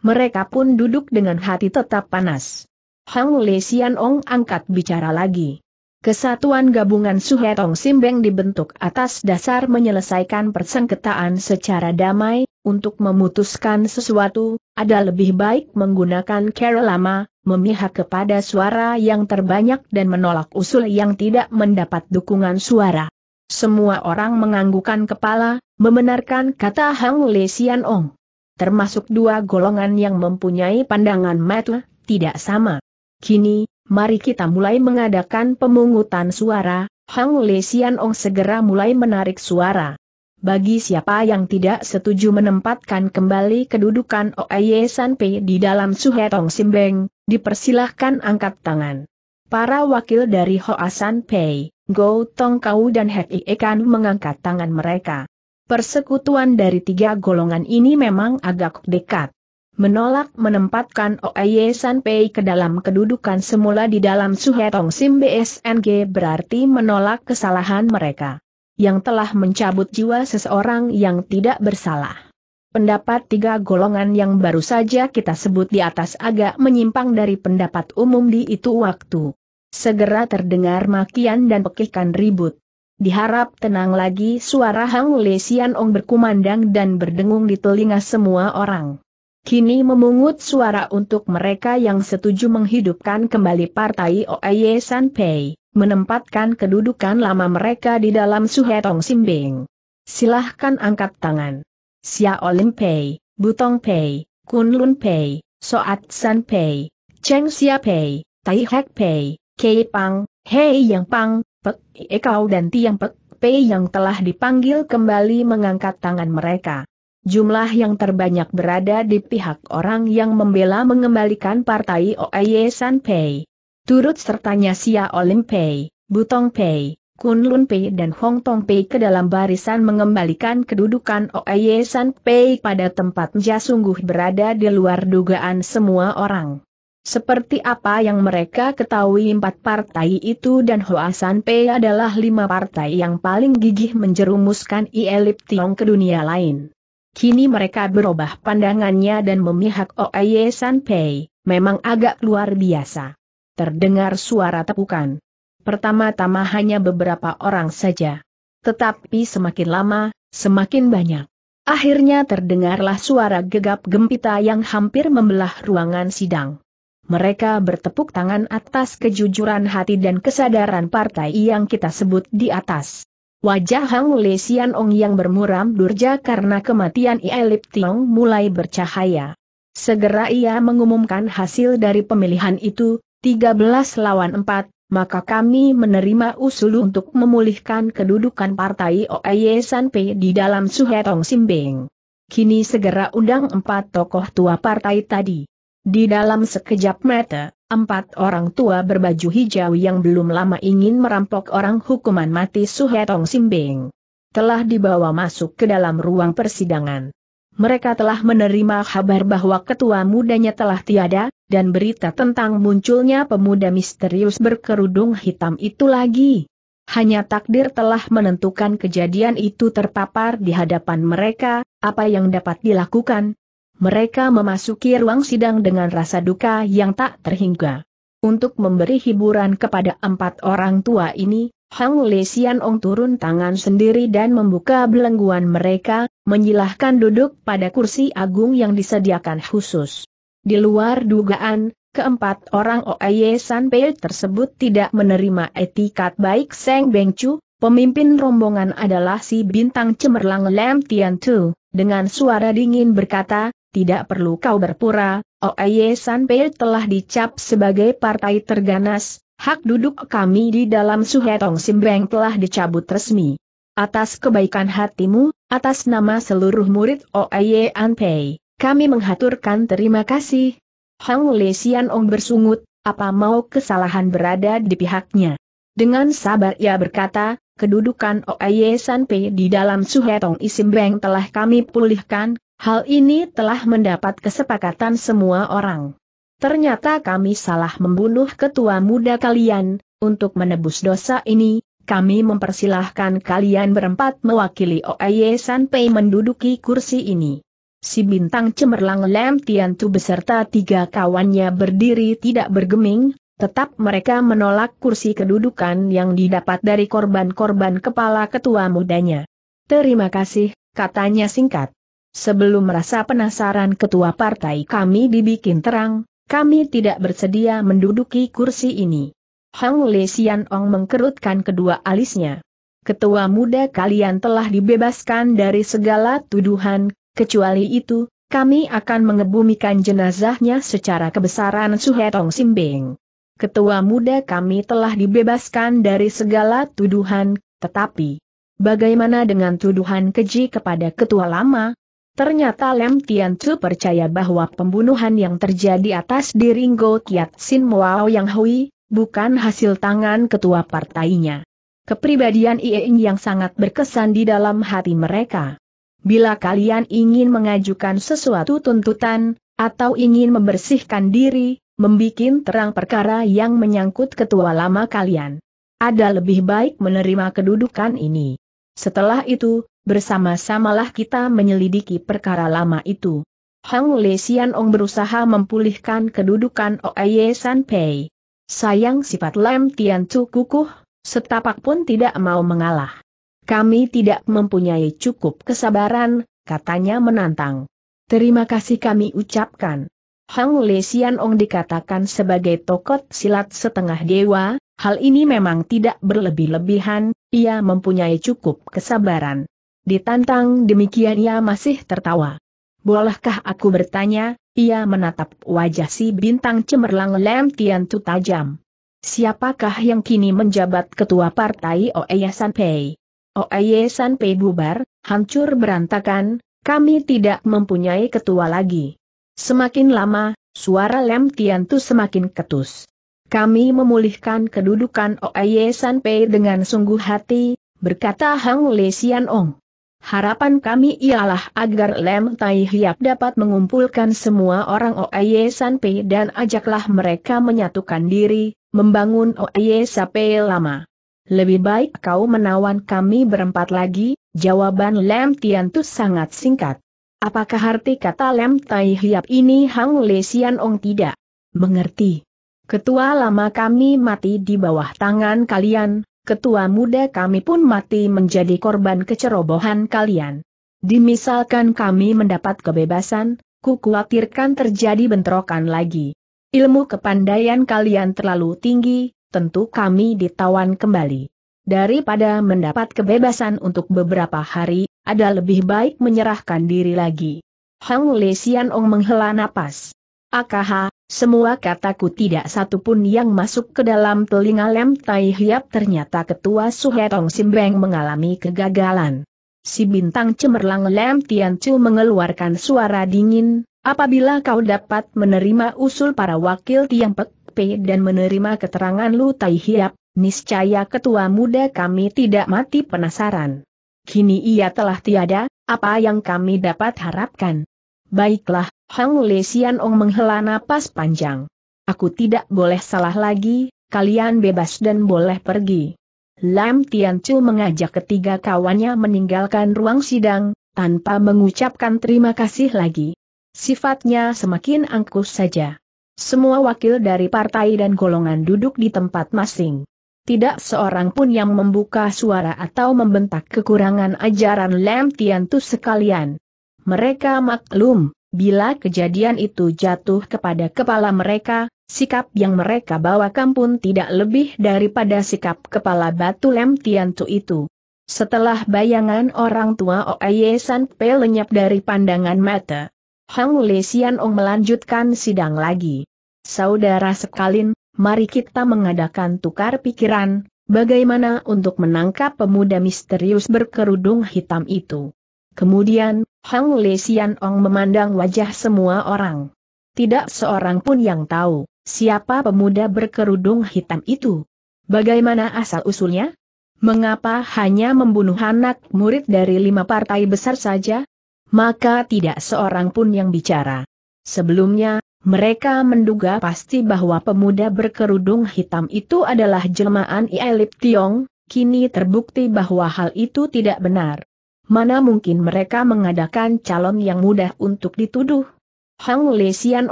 Mereka pun duduk dengan hati tetap panas. Hang Le Sian Ong angkat bicara lagi. Kesatuan gabungan Suhetong Simbeng dibentuk atas dasar menyelesaikan persengketaan secara damai. Untuk memutuskan sesuatu, ada lebih baik menggunakan cara lama, memihak kepada suara yang terbanyak dan menolak usul yang tidak mendapat dukungan suara. Semua orang menganggukkan kepala, membenarkan kata Hang Le Sian Ong. Termasuk dua golongan yang mempunyai pandangan mata tidak sama. Kini, mari kita mulai mengadakan pemungutan suara. Hang Le Sian Ong segera mulai menarik suara. Bagi siapa yang tidak setuju menempatkan kembali kedudukan Oye Sanpei di dalam Suhetong Simbeng, dipersilahkan angkat tangan. Para wakil dari Hoa Sanpei, Go Tong Kau dan Hek Iekan mengangkat tangan mereka. Persekutuan dari tiga golongan ini memang agak dekat. Menolak menempatkan Oye Sanpei ke dalam kedudukan semula di dalam Suhetong Simbeng S N G berarti menolak kesalahan mereka yang telah mencabut jiwa seseorang yang tidak bersalah. Pendapat tiga golongan yang baru saja kita sebut di atas agak menyimpang dari pendapat umum di itu waktu. Segera terdengar makian dan pekikan ribut. Diharap tenang lagi suara Hang Le Sian Ong berkumandang dan berdengung di telinga semua orang. kini memungut suara untuk mereka yang setuju menghidupkan kembali Partai Oye Sanpei, menempatkan kedudukan lama mereka di dalam Suhetong Simbing. Silahkan angkat tangan. Xiao Lim Pei, Butong Pei, Kunlun Pei, Soat San Pei, Cheng Xia Pei, Tai Hek Pei, Kei Pang, Hei Yang Pang, Pek Ekau dan Tiang Pek Pei yang telah dipanggil kembali mengangkat tangan mereka. Jumlah yang terbanyak berada di pihak orang yang membela mengembalikan Partai Oye Sanpei. Turut sertanya Xiao Lim Pei, Butong Pei, Kunlun Pei dan Hong Tong Pei ke dalam barisan mengembalikan kedudukan Oye Sanpei pada tempatnya sungguh berada di luar dugaan semua orang. Seperti apa yang mereka ketahui, empat partai itu dan Hoa Sanpei adalah lima partai yang paling gigih menjerumuskan elit Tiong ke dunia lain. Kini mereka berubah pandangannya dan memihak Oye Sanpei, memang agak luar biasa. Terdengar suara tepukan. Pertama-tama hanya beberapa orang saja. Tetapi semakin lama, semakin banyak. Akhirnya terdengarlah suara gegap gempita yang hampir membelah ruangan sidang. Mereka bertepuk tangan atas kejujuran hati dan kesadaran partai yang kita sebut di atas. Wajah Hang Le Sian Ong yang bermuram durja karena kematian elit Tiong mulai bercahaya. Segera ia mengumumkan hasil dari pemilihan itu, tiga belas lawan empat, maka kami menerima usul untuk memulihkan kedudukan Partai Oye Sanpei di dalam Suhetong Simbing. Kini segera undang empat tokoh tua partai tadi. Di dalam sekejap mata, empat orang tua berbaju hijau yang belum lama ingin merampok orang hukuman mati Suhetong Simbing telah dibawa masuk ke dalam ruang persidangan. Mereka telah menerima kabar bahwa ketua mudanya telah tiada, dan berita tentang munculnya pemuda misterius berkerudung hitam itu lagi. Hanya takdir telah menentukan kejadian itu terpapar di hadapan mereka, apa yang dapat dilakukan? Mereka memasuki ruang sidang dengan rasa duka yang tak terhingga. Untuk memberi hiburan kepada empat orang tua ini, Hang Le Sian Ong turun tangan sendiri dan membuka belengguan mereka, menyilahkan duduk pada kursi agung yang disediakan khusus. Di luar dugaan, keempat orang Oye Sanpei tersebut tidak menerima etikat baik Seng Beng Chu. Pemimpin rombongan adalah si bintang cemerlang Lam Tian Tu, dengan suara dingin berkata, tidak perlu kau berpura, Oye Sanpei telah dicap sebagai partai terganas, hak duduk kami di dalam Suhetong Simbing telah dicabut resmi. Atas kebaikan hatimu, atas nama seluruh murid Oye Sanpei, kami menghaturkan terima kasih. Hang Le Sian Ong bersungut, apa mau kesalahan berada di pihaknya. Dengan sabar ia berkata, kedudukan Oye Sanpei di dalam Suhetong Simbing telah kami pulihkan, hal ini telah mendapat kesepakatan semua orang. Ternyata kami salah membunuh ketua muda kalian, untuk menebus dosa ini, kami mempersilahkan kalian berempat mewakili Oye Sanpei menduduki kursi ini. Si bintang cemerlang Lam Tian Tu beserta tiga kawannya berdiri tidak bergeming, tetap mereka menolak kursi kedudukan yang didapat dari korban-korban kepala ketua mudanya. Terima kasih, katanya singkat. Sebelum rasa penasaran ketua partai kami dibikin terang, kami tidak bersedia menduduki kursi ini. Hang Le Sian Ong mengkerutkan kedua alisnya. Ketua muda kalian telah dibebaskan dari segala tuduhan, kecuali itu, kami akan mengebumikan jenazahnya secara kebesaran Suhetong Simbing. Ketua muda kami telah dibebaskan dari segala tuduhan, tetapi bagaimana dengan tuduhan keji kepada ketua lama? Ternyata Lam Tian Chu percaya bahwa pembunuhan yang terjadi atas diri Ngo Kiat Sin Muao Yang Hui bukan hasil tangan ketua partainya. Kepribadian Ieing yang sangat berkesan di dalam hati mereka. Bila kalian ingin mengajukan sesuatu tuntutan, atau ingin membersihkan diri, membikin terang perkara yang menyangkut ketua lama kalian, ada lebih baik menerima kedudukan ini. Setelah itu, bersama-samalah kita menyelidiki perkara lama itu. Hang Le Sian Ong berusaha memulihkan kedudukan Oye Sanpei. Sayang sifat Lam Tian Tu kukuh, setapak pun tidak mau mengalah. Kami tidak mempunyai cukup kesabaran, katanya menantang. terima kasih kami ucapkan. Hang Le Sian Ong dikatakan sebagai tokoh silat setengah dewa, hal ini memang tidak berlebih-lebihan, ia mempunyai cukup kesabaran. Ditantang demikian ia masih tertawa. Bolehkah aku bertanya? Ia menatap wajah si bintang cemerlang Lam Tian Tu tajam. Siapakah yang kini menjabat ketua partai Oeye Sanpei? Oeye Sanpei bubar, hancur berantakan, kami tidak mempunyai ketua lagi. Semakin lama, suara Lam Tian Tu semakin ketus. Kami memulihkan kedudukan Oeye Sanpei dengan sungguh hati, berkata Hang Le Sian Ong. Harapan kami ialah agar Lem Tai Hiap dapat mengumpulkan semua orang Oeye Sanpei dan ajaklah mereka menyatukan diri, membangun Oeye Sanpei lama. Lebih baik kau menawan kami berempat lagi, jawaban Lem Tian Tu sangat singkat. Apakah arti kata Lem Tai Hiap ini? Hang Le Sian Ong tidak mengerti. Ketua lama kami mati di bawah tangan kalian. Ketua muda kami pun mati menjadi korban kecerobohan kalian. Dimisalkan kami mendapat kebebasan, ku khawatirkan terjadi bentrokan lagi. Ilmu kepandaian kalian terlalu tinggi, tentu kami ditawan kembali. Daripada mendapat kebebasan untuk beberapa hari, ada lebih baik menyerahkan diri lagi. Hang Le Sian Ong menghela napas. Akaha, semua kataku tidak satupun yang masuk ke dalam telinga Lem Tai Hiap. Ternyata ketua Suhetong Simbeng mengalami kegagalan. Si bintang cemerlang Lam Tian Tu mengeluarkan suara dingin, apabila kau dapat menerima usul para wakil Tiang Pek Pe dan menerima keterangan Lu Tai Hiap, niscaya ketua muda kami tidak mati penasaran. Kini ia telah tiada, apa yang kami dapat harapkan? Baiklah, Hang Le Sian Ong menghela napas panjang. Aku tidak boleh salah lagi, kalian bebas dan boleh pergi. Lam Tian Chu mengajak ketiga kawannya meninggalkan ruang sidang, tanpa mengucapkan terima kasih lagi. Sifatnya semakin angkuh saja. Semua wakil dari partai dan golongan duduk di tempat masing. Tidak seorang pun yang membuka suara atau membentak kekurangan ajaran Lam Tian Chu sekalian. Mereka maklum, bila kejadian itu jatuh kepada kepala mereka, sikap yang mereka bawakan pun tidak lebih daripada sikap kepala batu Lem Tian Tu itu. Setelah bayangan orang tua Oeye Sanpei lenyap dari pandangan mata, Hang Le Sian Ong melanjutkan sidang lagi. Saudara sekalian, mari kita mengadakan tukar pikiran, bagaimana untuk menangkap pemuda misterius berkerudung hitam itu. Kemudian, Hang Le Sian Ong memandang wajah semua orang. Tidak seorang pun yang tahu, siapa pemuda berkerudung hitam itu. Bagaimana asal-usulnya? Mengapa hanya membunuh anak murid dari lima partai besar saja? Maka tidak seorang pun yang bicara. Sebelumnya, mereka menduga pasti bahwa pemuda berkerudung hitam itu adalah jelmaan Ielip Tiong, kini terbukti bahwa hal itu tidak benar. Mana mungkin mereka mengadakan calon yang mudah untuk dituduh? Hang Le Sian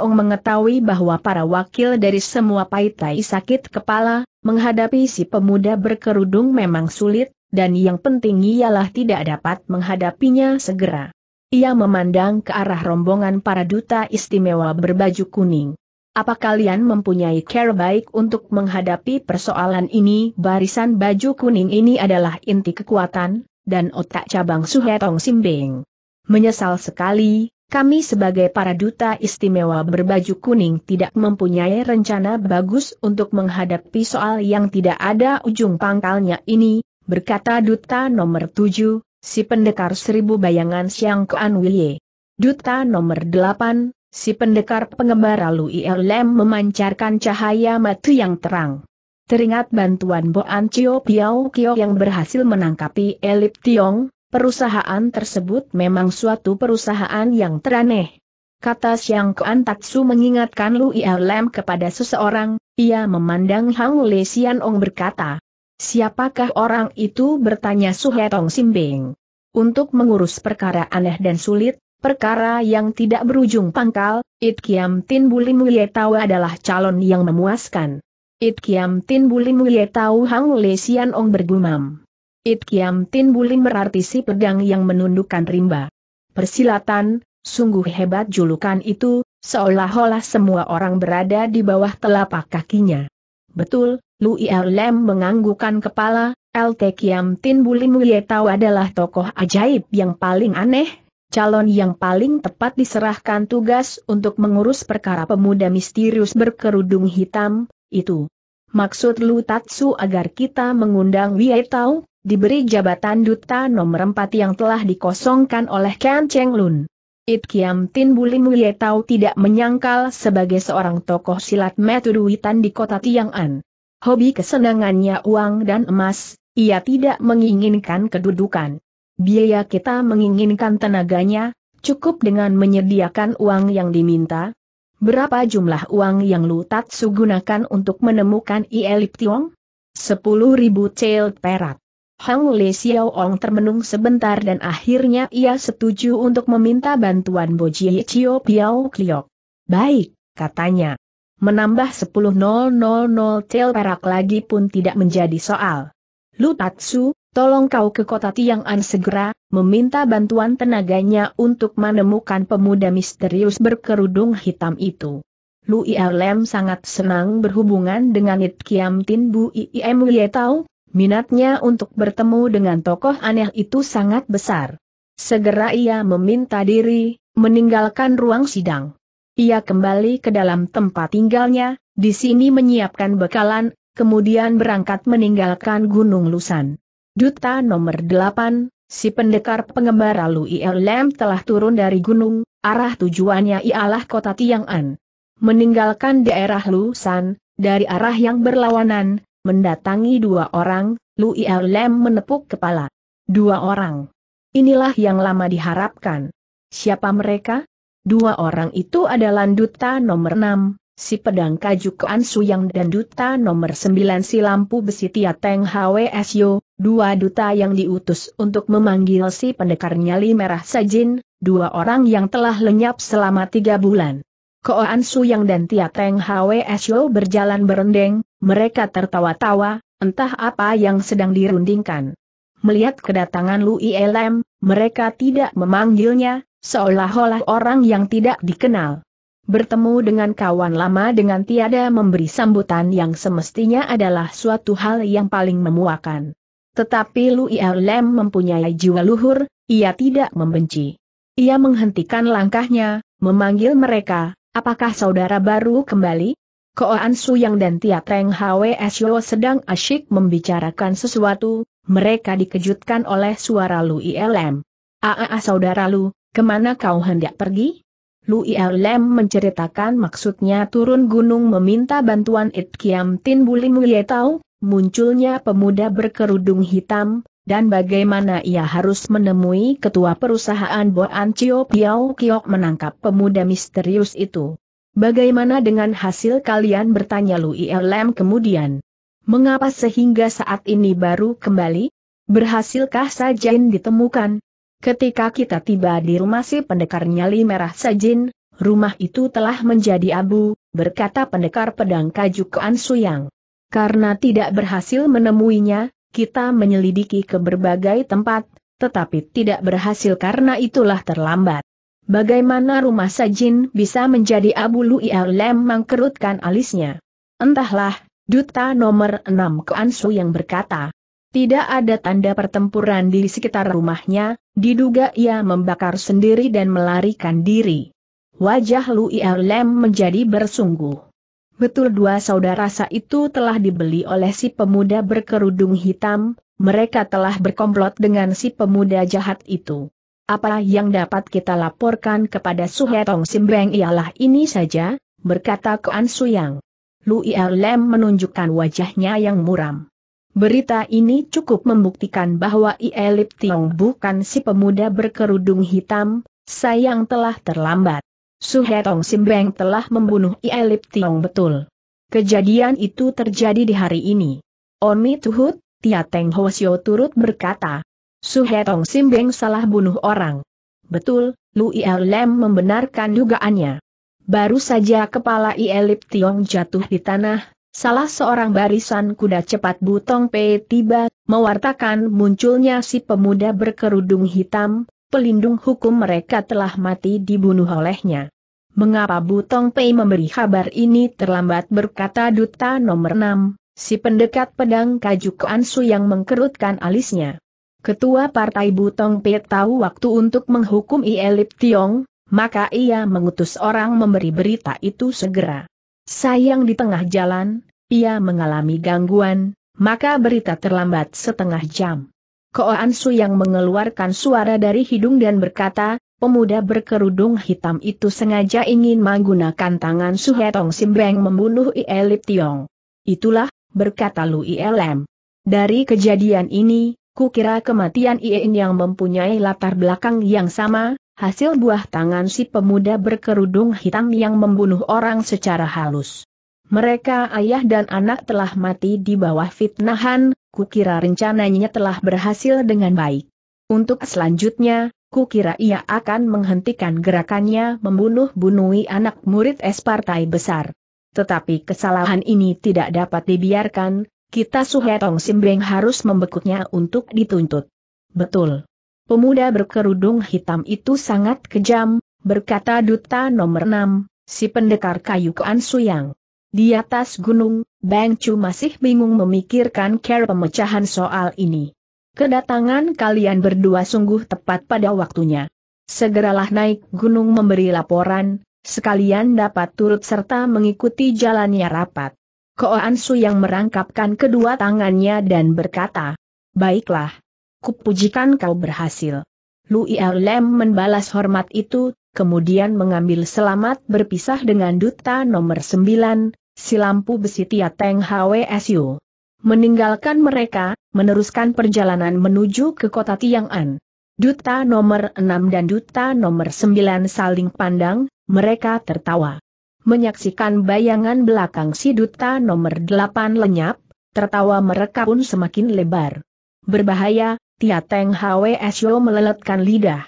Ong mengetahui bahwa para wakil dari semua partai sakit kepala, menghadapi si pemuda berkerudung memang sulit, dan yang penting ialah tidak dapat menghadapinya segera. Ia memandang ke arah rombongan para duta istimewa berbaju kuning. Apa kalian mempunyai cara baik untuk menghadapi persoalan ini? Barisan baju kuning ini adalah inti kekuatan dan otak cabang Suhetong Simbeng. Menyesal sekali, kami sebagai para duta istimewa berbaju kuning tidak mempunyai rencana bagus untuk menghadapi soal yang tidak ada ujung pangkalnya ini, berkata duta nomor tujuh, si pendekar seribu bayangan Siang Kuan Wilye. Duta nomor delapan, si pendekar pengembara Lu Ilm memancarkan cahaya mata yang terang. Teringat bantuan Boan Cio Piao Kio yang berhasil menangkapi Ielip Tiong, perusahaan tersebut memang suatu perusahaan yang teraneh. Kata Siang Kuan Tatsu mengingatkan Lu Ilm kepada seseorang, ia memandang Hang Le Sian Ong berkata, siapakah orang itu? Bertanya Suhetong Simbeng. Untuk mengurus perkara aneh dan sulit, perkara yang tidak berujung pangkal, It Kiam Tin Buli Mulia Tawa adalah calon yang memuaskan. It Kiam Tin Bulim Mulia Tahu. Hang Le Sian Ong bergumam. It Kiam Tin Bulim berarti si pedang yang menundukkan rimba. Persilatan, Sungguh hebat julukan itu, seolah-olah semua orang berada di bawah telapak kakinya. Betul, Lui Lem menganggukkan kepala, Lt Kiam Tin Bulim Yetau adalah tokoh ajaib yang paling aneh, calon yang paling tepat diserahkan tugas untuk mengurus perkara pemuda misterius berkerudung hitam, itu. Maksud Lu Tatsu agar kita mengundang Yetau, diberi jabatan duta nomor empat yang telah dikosongkan oleh Kan Cheng Lun. It Kiam Tin Bulim Yetau tidak menyangkal sebagai seorang tokoh silat metuduitan di kota Tiang'an. Hobi kesenangannya uang dan emas, ia tidak menginginkan kedudukan. Biaya kita menginginkan tenaganya, cukup dengan menyediakan uang yang diminta. Berapa jumlah uang yang Lu Tatsu gunakan untuk menemukan Ielip Tiong? Sepuluh ribu celt perak. Hang Li Xiao Ong termenung sebentar dan akhirnya ia setuju untuk meminta bantuan Bo Jie Chio Piao Kliok. Baik, katanya. Menambah sepuluh ribu cel perak lagi pun tidak menjadi soal. Lu Tatsu, tolong kau ke kota Tiang'an segera, meminta bantuan tenaganya untuk menemukan pemuda misterius berkerudung hitam itu. Lu Lem sangat senang berhubungan dengan It Kiam Tin Bu Iem Yetau. Minatnya untuk bertemu dengan tokoh aneh itu sangat besar. Segera ia meminta diri, meninggalkan ruang sidang. Ia kembali ke dalam tempat tinggalnya, di sini menyiapkan bekalan, kemudian berangkat meninggalkan Gunung Lusan. Duta nomor delapan, si pendekar pengembara Lui Lem telah turun dari gunung, arah tujuannya ialah kota Tiang'an. Meninggalkan daerah Lusan, dari arah yang berlawanan, mendatangi dua orang, Lui Lem menepuk kepala. Dua orang. Inilah yang lama diharapkan. Siapa mereka? Dua orang itu adalah Duta nomor enam, si pedang kaju Kuan Suyang dan Duta nomor sembilan si lampu besi Tia Teng Hwsyo, dua duta yang diutus untuk memanggil si pendekar nyali merah Sajin, dua orang yang telah lenyap selama tiga bulan. Koan Suyang dan Tia Teng Hwsyo berjalan berendeng, mereka tertawa-tawa, entah apa yang sedang dirundingkan. Melihat kedatangan Lui Lem, mereka tidak memanggilnya, seolah-olah orang yang tidak dikenal. Bertemu dengan kawan lama dengan tiada memberi sambutan yang semestinya adalah suatu hal yang paling memuakan. Tetapi Lui Lem mempunyai jiwa luhur, ia tidak membenci. Ia menghentikan langkahnya, memanggil mereka. Apakah saudara baru kembali? Koan Suyang dan Tia Teng Hwsyo sedang asyik membicarakan sesuatu, mereka dikejutkan oleh suara Lui Lem. Aa saudara Lu, kemana kau hendak pergi? Lui Lem menceritakan maksudnya turun gunung meminta bantuan It Kiam Tin Bulim Yetau, munculnya pemuda berkerudung hitam, dan bagaimana ia harus menemui ketua perusahaan Boan Chio Piao Kiok menangkap pemuda misterius itu. Bagaimana dengan hasil kalian, bertanya Lui Lem kemudian. Mengapa sehingga saat ini baru kembali? Berhasilkah Sajin ditemukan? Ketika kita tiba di rumah si pendekar nyali merah Sajin, rumah itu telah menjadi abu, berkata pendekar pedang kaju Koan Suyang. Karena tidak berhasil menemuinya, kita menyelidiki ke berbagai tempat, tetapi tidak berhasil karena itulah terlambat. Bagaimana rumah Sajin bisa menjadi abu? Lui Lem mengkerutkan alisnya. Entahlah, Duta nomor enam Koan Suyang berkata. Tidak ada tanda pertempuran di sekitar rumahnya, diduga ia membakar sendiri dan melarikan diri. Wajah Lui Lem menjadi bersungguh. Betul dua saudara Sa itu telah dibeli oleh si pemuda berkerudung hitam, mereka telah berkomplot dengan si pemuda jahat itu. Apa yang dapat kita laporkan kepada Suhetong Simbeng ialah ini saja, berkata Koan Suyang. Lui Lem menunjukkan wajahnya yang muram. Berita ini cukup membuktikan bahwa Ielip Tiong bukan si pemuda berkerudung hitam, sayang telah terlambat. Suhetong Simbeng telah membunuh Ielip Tiong betul. Kejadian itu terjadi di hari ini. Oni Tuhut, Tia Teng Hwsyo turut berkata. Suhetong Simbeng salah bunuh orang. Betul, Lui Lem membenarkan dugaannya. Baru saja kepala Ielip Tiong jatuh di tanah, salah seorang barisan kuda cepat Butong P tiba, mewartakan munculnya si pemuda berkerudung hitam, pelindung hukum mereka telah mati dibunuh olehnya. Mengapa Bu Tong Pei memberi kabar ini terlambat, berkata duta nomor enam, si pendekat pedang Kaju Kuan Su yang mengkerutkan alisnya. Ketua partai Bu Tong Pei tahu waktu untuk menghukum Ielip Tiong, maka ia mengutus orang memberi berita itu segera. Sayang di tengah jalan, ia mengalami gangguan, maka berita terlambat setengah jam. Koan Su yang mengeluarkan suara dari hidung dan berkata, pemuda berkerudung hitam itu sengaja ingin menggunakan tangan Su Hetong Simbeng membunuh Ielip Tiong. Itulah, berkata Lu Ilm. Dari kejadian ini, kukira kematian Ien yang mempunyai latar belakang yang sama, hasil buah tangan si pemuda berkerudung hitam yang membunuh orang secara halus. Mereka ayah dan anak telah mati di bawah fitnahan. Kukira rencananya telah berhasil dengan baik. Untuk selanjutnya, kukira ia akan menghentikan gerakannya membunuh-bunui anak murid es partai besar. Tetapi kesalahan ini tidak dapat dibiarkan, kita Su Hetong Simbeng harus membekuknya untuk dituntut. Betul. Pemuda berkerudung hitam itu sangat kejam, berkata duta nomor enam, si pendekar kayu Kuan Su yang. Di atas gunung, Bang Chu masih bingung memikirkan cara pemecahan soal ini. Kedatangan kalian berdua sungguh tepat pada waktunya. Segeralah naik gunung memberi laporan, sekalian dapat turut serta mengikuti jalannya rapat. Koan Su yang merangkapkan kedua tangannya dan berkata, baiklah, kupujikan kau berhasil. Lu Ilm membalas hormat itu, kemudian mengambil selamat berpisah dengan duta nomor sembilan. Si lampu besi Tia Teng Hwsu. Meninggalkan mereka, meneruskan perjalanan menuju ke kota Tiang'an. Duta nomor enam dan duta nomor sembilan saling pandang, mereka tertawa. Menyaksikan bayangan belakang si duta nomor delapan lenyap, tertawa mereka pun semakin lebar. Berbahaya, Tia Teng Hwsu meleletkan lidah.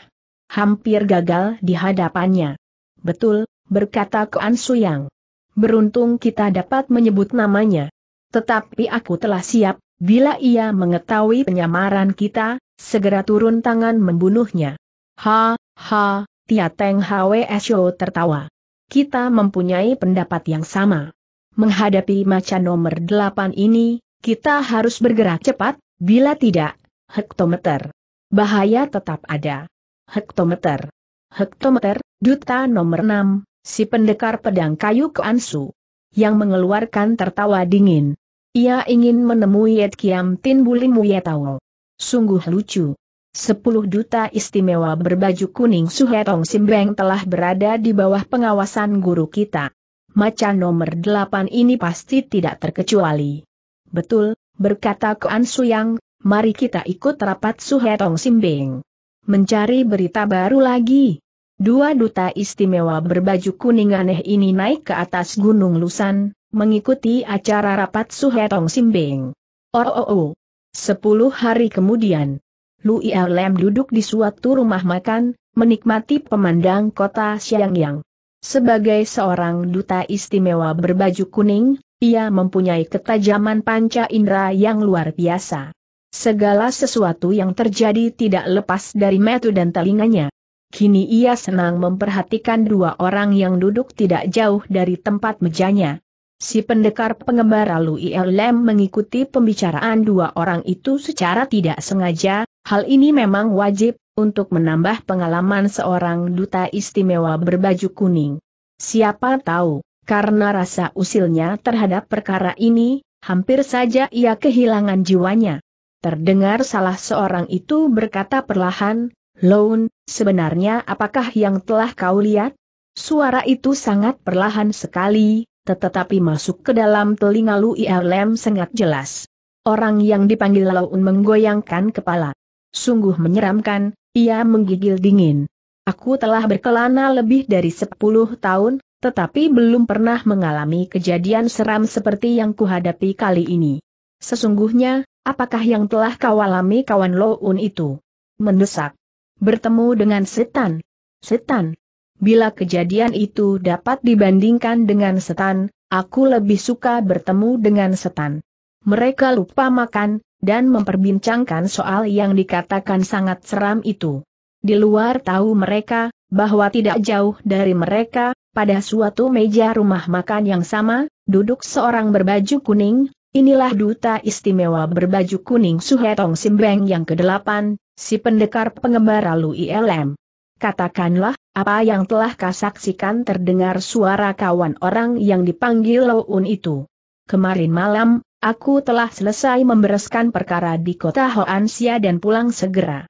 Hampir gagal di hadapannya. Betul, berkata Koan Su yang. Beruntung kita dapat menyebut namanya. Tetapi aku telah siap, bila ia mengetahui penyamaran kita, segera turun tangan membunuhnya. Ha, ha, Tia Teng Hwsu tertawa. Kita mempunyai pendapat yang sama. Menghadapi macan nomor delapan ini, kita harus bergerak cepat, bila tidak, hektometer. Bahaya tetap ada. Hektometer. Hektometer, duta nomor enam. Si pendekar pedang kayu Kuan Su yang mengeluarkan tertawa dingin. Ia ingin menemui Yat Kiam Tin Bulim Yatao. Sungguh lucu. Sepuluh duta istimewa berbaju kuning Su Hetong Simbeng telah berada di bawah pengawasan guru kita. Macan nomor delapan ini pasti tidak terkecuali. Betul, berkata Kuan Su yang, mari kita ikut rapat Su Hetong Simbeng. Mencari berita baru lagi. Dua duta istimewa berbaju kuning aneh ini naik ke atas Gunung Lusan, mengikuti acara rapat Su Hetong Simbeng. Oh, oh, oh. Sepuluh hari kemudian, Lu Ilm duduk di suatu rumah makan, menikmati pemandang kota Xiangyang. Sebagai seorang duta istimewa berbaju kuning, ia mempunyai ketajaman panca indera yang luar biasa. Segala sesuatu yang terjadi tidak lepas dari mata dan telinganya. Kini ia senang memperhatikan dua orang yang duduk tidak jauh dari tempat mejanya. Si pendekar pengembara Lu Ilm mengikuti pembicaraan dua orang itu secara tidak sengaja, hal ini memang wajib, untuk menambah pengalaman seorang duta istimewa berbaju kuning. Siapa tahu, karena rasa usilnya terhadap perkara ini, hampir saja ia kehilangan jiwanya. Terdengar salah seorang itu berkata perlahan, Loun, sebenarnya apakah yang telah kau lihat? Suara itu sangat perlahan sekali, tetapi masuk ke dalam telinga Lu Ilm sangat jelas. Orang yang dipanggil Loun menggoyangkan kepala. Sungguh menyeramkan, ia menggigil dingin. Aku telah berkelana lebih dari sepuluh tahun, tetapi belum pernah mengalami kejadian seram seperti yang kuhadapi kali ini. Sesungguhnya, apakah yang telah kau alami kawan Loun itu? Mendesak. Bertemu dengan setan. Setan. Bila kejadian itu dapat dibandingkan dengan setan, aku lebih suka bertemu dengan setan. Mereka lupa makan, dan memperbincangkan soal yang dikatakan sangat seram itu. Di luar tahu mereka, bahwa tidak jauh dari mereka, pada suatu meja rumah makan yang sama, duduk seorang berbaju kuning. Inilah duta istimewa berbaju kuning Suhetong Simbeng yang kedelapan, si pendekar pengembara Lu I L M. Katakanlah, apa yang telah kau saksikan? Terdengar suara kawan orang yang dipanggil Loun itu. Kemarin malam, aku telah selesai membereskan perkara di kota Hoansia dan pulang segera.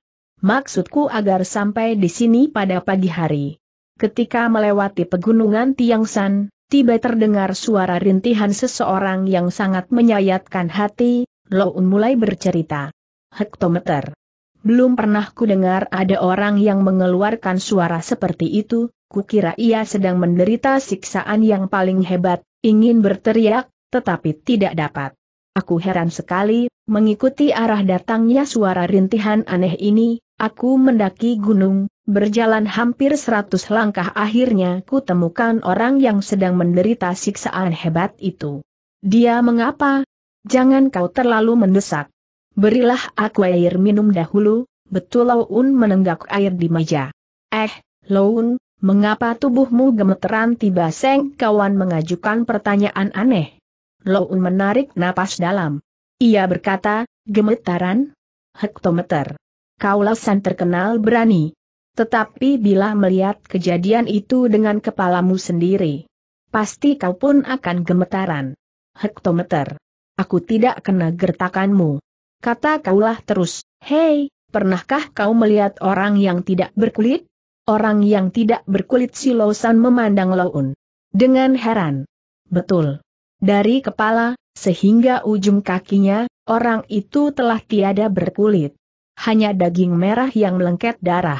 Maksudku agar sampai di sini pada pagi hari. Ketika melewati pegunungan Tiangsan, tiba terdengar suara rintihan seseorang yang sangat menyayatkan hati. Loun mulai bercerita. Hektometer. Belum pernah ku dengar ada orang yang mengeluarkan suara seperti itu, kukira ia sedang menderita siksaan yang paling hebat, ingin berteriak, tetapi tidak dapat. Aku heran sekali, mengikuti arah datangnya suara rintihan aneh ini. Aku mendaki gunung, berjalan hampir seratus langkah akhirnya ku temukan orang yang sedang menderita siksaan hebat itu. Dia mengapa? Jangan kau terlalu mendesak. Berilah aku air minum dahulu. Betul, Loun menenggak air di meja. Eh, Loun, mengapa tubuhmu gemeteran? Tiba seng kawan mengajukan pertanyaan aneh. Loun menarik napas dalam. Ia berkata, gemetaran? Hektometer. Kaulah san terkenal berani. Tetapi bila melihat kejadian itu dengan kepalamu sendiri, pasti kau pun akan gemetaran. Hektometer. Aku tidak kena gertakanmu. Kata kaulah terus, hei, pernahkah kau melihat orang yang tidak berkulit? Orang yang tidak berkulit? Si Losan memandang Loun dengan heran. Betul. Dari kepala, sehingga ujung kakinya, orang itu telah tiada berkulit. Hanya daging merah yang melengket darah.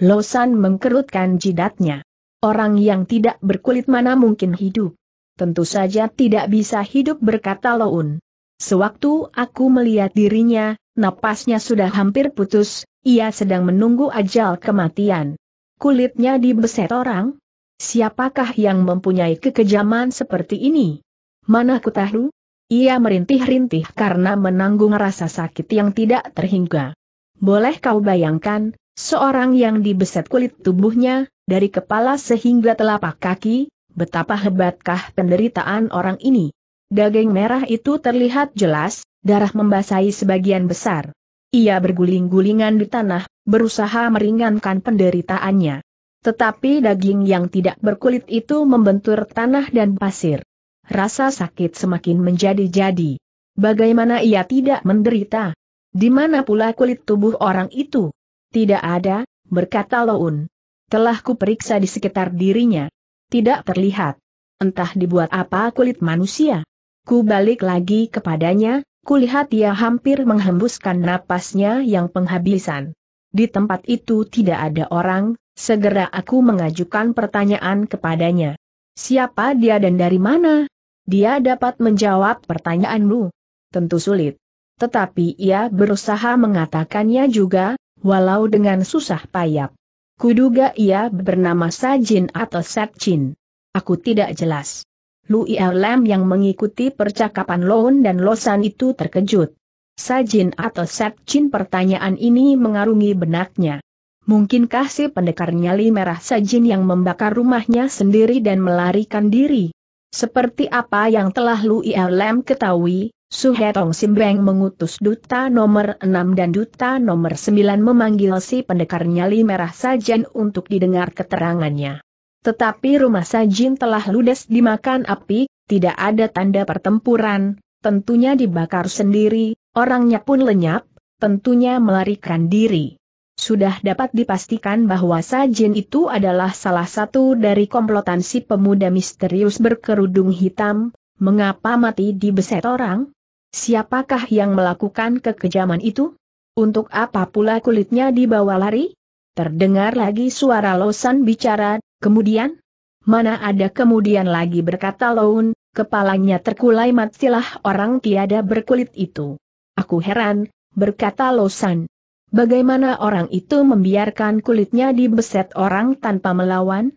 Losan mengkerutkan jidatnya. Orang yang tidak berkulit mana mungkin hidup? Tentu saja tidak bisa hidup, berkata Loun. Sewaktu aku melihat dirinya, napasnya sudah hampir putus, ia sedang menunggu ajal kematian. Kulitnya dibeset orang? Siapakah yang mempunyai kekejaman seperti ini? Mana ku tahu? Ia merintih-rintih karena menanggung rasa sakit yang tidak terhingga. Boleh kau bayangkan, seorang yang dibeset kulit tubuhnya, dari kepala sehingga telapak kaki, betapa hebatkah penderitaan orang ini. Daging merah itu terlihat jelas, darah membasahi sebagian besar. Ia berguling-gulingan di tanah, berusaha meringankan penderitaannya. Tetapi daging yang tidak berkulit itu membentur tanah dan pasir. Rasa sakit semakin menjadi-jadi. Bagaimana ia tidak menderita? Di mana pula kulit tubuh orang itu? Tidak ada, berkata Loun. Telah kuperiksa di sekitar dirinya. Tidak terlihat. Entah dibuat apa kulit manusia. Ku balik lagi kepadanya, kulihat ia hampir menghembuskan napasnya yang penghabisan. Di tempat itu tidak ada orang, segera aku mengajukan pertanyaan kepadanya. Siapa dia dan dari mana? Dia dapat menjawab pertanyaanmu? Tentu sulit. Tetapi ia berusaha mengatakannya juga, walau dengan susah payah. Kuduga ia bernama Sajin atau Satchin. Aku tidak jelas. Lu I L M yang mengikuti percakapan Loun dan Losan itu terkejut. Sajin atau Satchin, pertanyaan ini mengarungi benaknya. Mungkinkah si pendekar nyali merah Sajin yang membakar rumahnya sendiri dan melarikan diri? Seperti apa yang telah Lu I L M ketahui, Suhetong Simbeng mengutus duta nomor enam dan duta nomor sembilan memanggil si pendekar nyali merah Sajin untuk didengar keterangannya. Tetapi rumah Sajin telah ludes dimakan api, tidak ada tanda pertempuran, tentunya dibakar sendiri, orangnya pun lenyap, tentunya melarikan diri. Sudah dapat dipastikan bahwa Sajin itu adalah salah satu dari komplotan si pemuda misterius berkerudung hitam. Mengapa mati dibeset orang? Siapakah yang melakukan kekejaman itu? Untuk apa pula kulitnya dibawa lari? Terdengar lagi suara Losan bicara, kemudian? Mana ada kemudian lagi, berkata Loun, kepalanya terkulai. Matilah orang tiada berkulit itu. Aku heran, berkata Losan. Bagaimana orang itu membiarkan kulitnya dibeset orang tanpa melawan?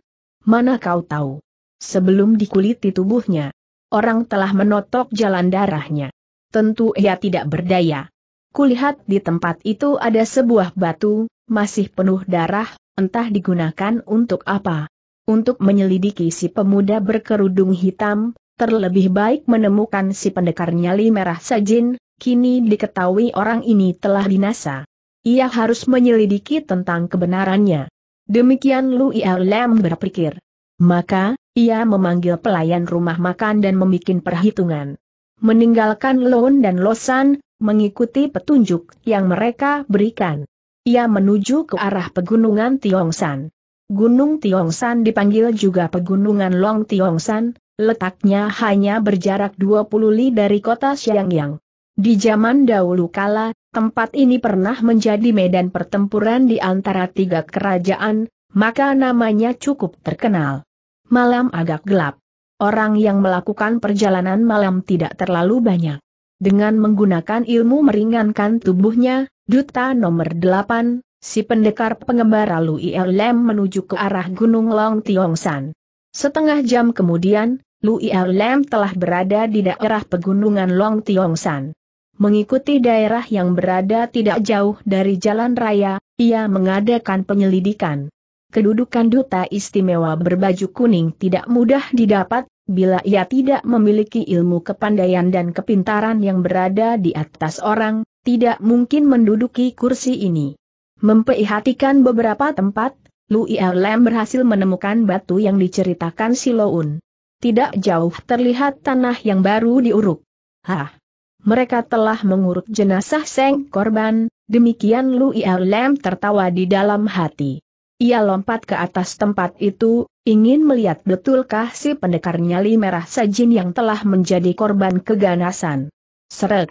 Mana kau tahu? Sebelum dikuliti tubuhnya, orang telah menotok jalan darahnya. Tentu ia tidak berdaya. Kulihat di tempat itu ada sebuah batu, masih penuh darah, entah digunakan untuk apa. Untuk menyelidiki si pemuda berkerudung hitam, terlebih baik menemukan si pendekar nyali merah Sajin, kini diketahui orang ini telah binasa. Ia harus menyelidiki tentang kebenarannya. Demikian Lui Lem berpikir. Maka, ia memanggil pelayan rumah makan dan membuat perhitungan. Meninggalkan Lon dan Losan, mengikuti petunjuk yang mereka berikan. Ia menuju ke arah pegunungan Tiongsan. Gunung Tiongsan dipanggil juga pegunungan Long Tiongsan, letaknya hanya berjarak dua puluh li dari kota Xiangyang. Di zaman dahulu kala, tempat ini pernah menjadi medan pertempuran di antara tiga kerajaan, maka namanya cukup terkenal. Malam agak gelap. Orang yang melakukan perjalanan malam tidak terlalu banyak. Dengan menggunakan ilmu meringankan tubuhnya, duta nomor delapan, si pendekar pengembara Lui Lem menuju ke arah Gunung Long Tiongsan. Setengah jam kemudian, Lui Lem telah berada di daerah pegunungan Long Tiongsan. Mengikuti daerah yang berada tidak jauh dari jalan raya, ia mengadakan penyelidikan. Kedudukan duta istimewa berbaju kuning tidak mudah didapat, bila ia tidak memiliki ilmu kepandaian dan kepintaran yang berada di atas orang, tidak mungkin menduduki kursi ini. Memperhatikan beberapa tempat, Lui Lem berhasil menemukan batu yang diceritakan si Loun. Tidak jauh terlihat tanah yang baru diuruk. Hah, mereka telah menguruk jenazah Seng korban, demikian Lui Lem tertawa di dalam hati. Ia lompat ke atas tempat itu, ingin melihat betulkah si pendekar nyali merah Sajin yang telah menjadi korban keganasan. Seret.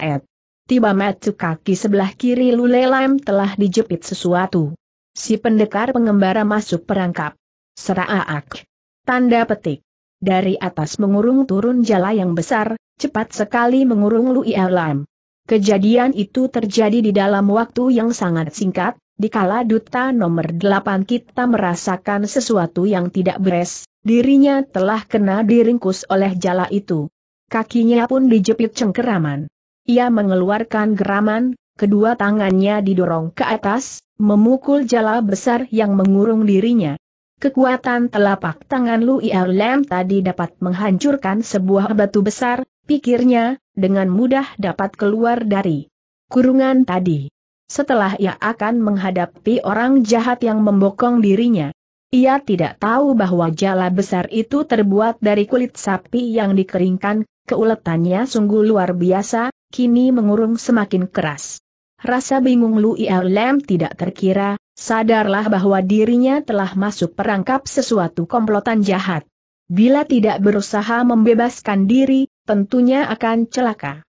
Tiba matu kaki sebelah kiri Lui Lem telah dijepit sesuatu. Si pendekar pengembara masuk perangkap. Seraak. Tanda petik. Dari atas mengurung turun jala yang besar, cepat sekali mengurung Lui Lem. Kejadian itu terjadi di dalam waktu yang sangat singkat. Dikala duta nomor delapan kita merasakan sesuatu yang tidak beres, dirinya telah kena diringkus oleh jala itu. Kakinya pun dijepit cengkeraman. Ia mengeluarkan geraman, kedua tangannya didorong ke atas, memukul jala besar yang mengurung dirinya. Kekuatan telapak tangan Lui Lem tadi dapat menghancurkan sebuah batu besar, pikirnya, dengan mudah dapat keluar dari kurungan tadi. Setelah ia akan menghadapi orang jahat yang membokong dirinya. Ia tidak tahu bahwa jala besar itu terbuat dari kulit sapi yang dikeringkan, keuletannya sungguh luar biasa, kini mengurung semakin keras. Rasa bingung Lui Lem tidak terkira, sadarlah bahwa dirinya telah masuk perangkap sesuatu komplotan jahat. Bila tidak berusaha membebaskan diri, tentunya akan celaka.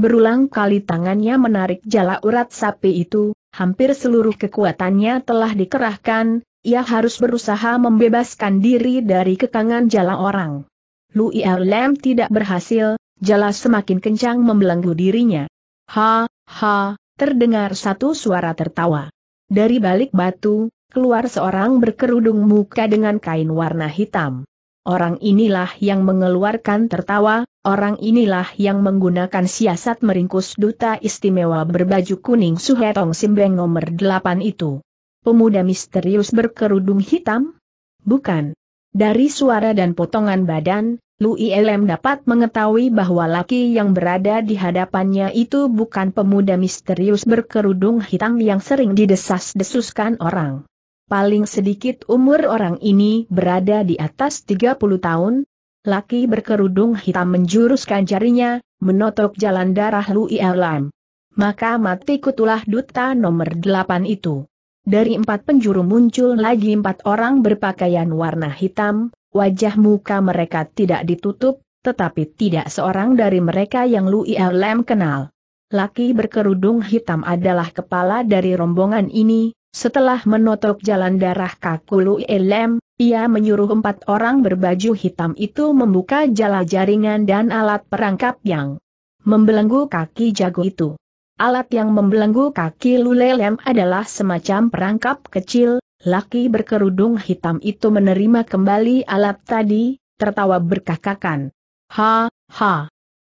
Berulang kali tangannya menarik jala urat sapi itu, hampir seluruh kekuatannya telah dikerahkan, ia harus berusaha membebaskan diri dari kekangan jala orang. Lui Lem tidak berhasil, jala semakin kencang membelenggu dirinya. Ha, ha, terdengar satu suara tertawa. Dari balik batu, keluar seorang berkerudung muka dengan kain warna hitam. Orang inilah yang mengeluarkan tertawa, orang inilah yang menggunakan siasat meringkus duta istimewa berbaju kuning Suhetong Simbeng nomor delapan itu. Pemuda misterius berkerudung hitam? Bukan. Dari suara dan potongan badan, Lui Lem dapat mengetahui bahwa laki yang berada di hadapannya itu bukan pemuda misterius berkerudung hitam yang sering didesas-desuskan orang. Paling sedikit umur orang ini berada di atas tiga puluh tahun, laki berkerudung hitam menjuruskan jarinya, menotok jalan darah Lui Lem. Maka mati kutulah duta nomor delapan itu. Dari empat penjuru muncul lagi empat orang berpakaian warna hitam, wajah muka mereka tidak ditutup, tetapi tidak seorang dari mereka yang Lui Lem kenal. Laki berkerudung hitam adalah kepala dari rombongan ini. Setelah menotok jalan darah kaku Lui Lem, ia menyuruh empat orang berbaju hitam itu membuka jala jaringan dan alat perangkap yang membelenggu kaki jago itu. Alat yang membelenggu kaki Lui Lem adalah semacam perangkap kecil, laki berkerudung hitam itu menerima kembali alat tadi, tertawa berkakakan. Ha, ha,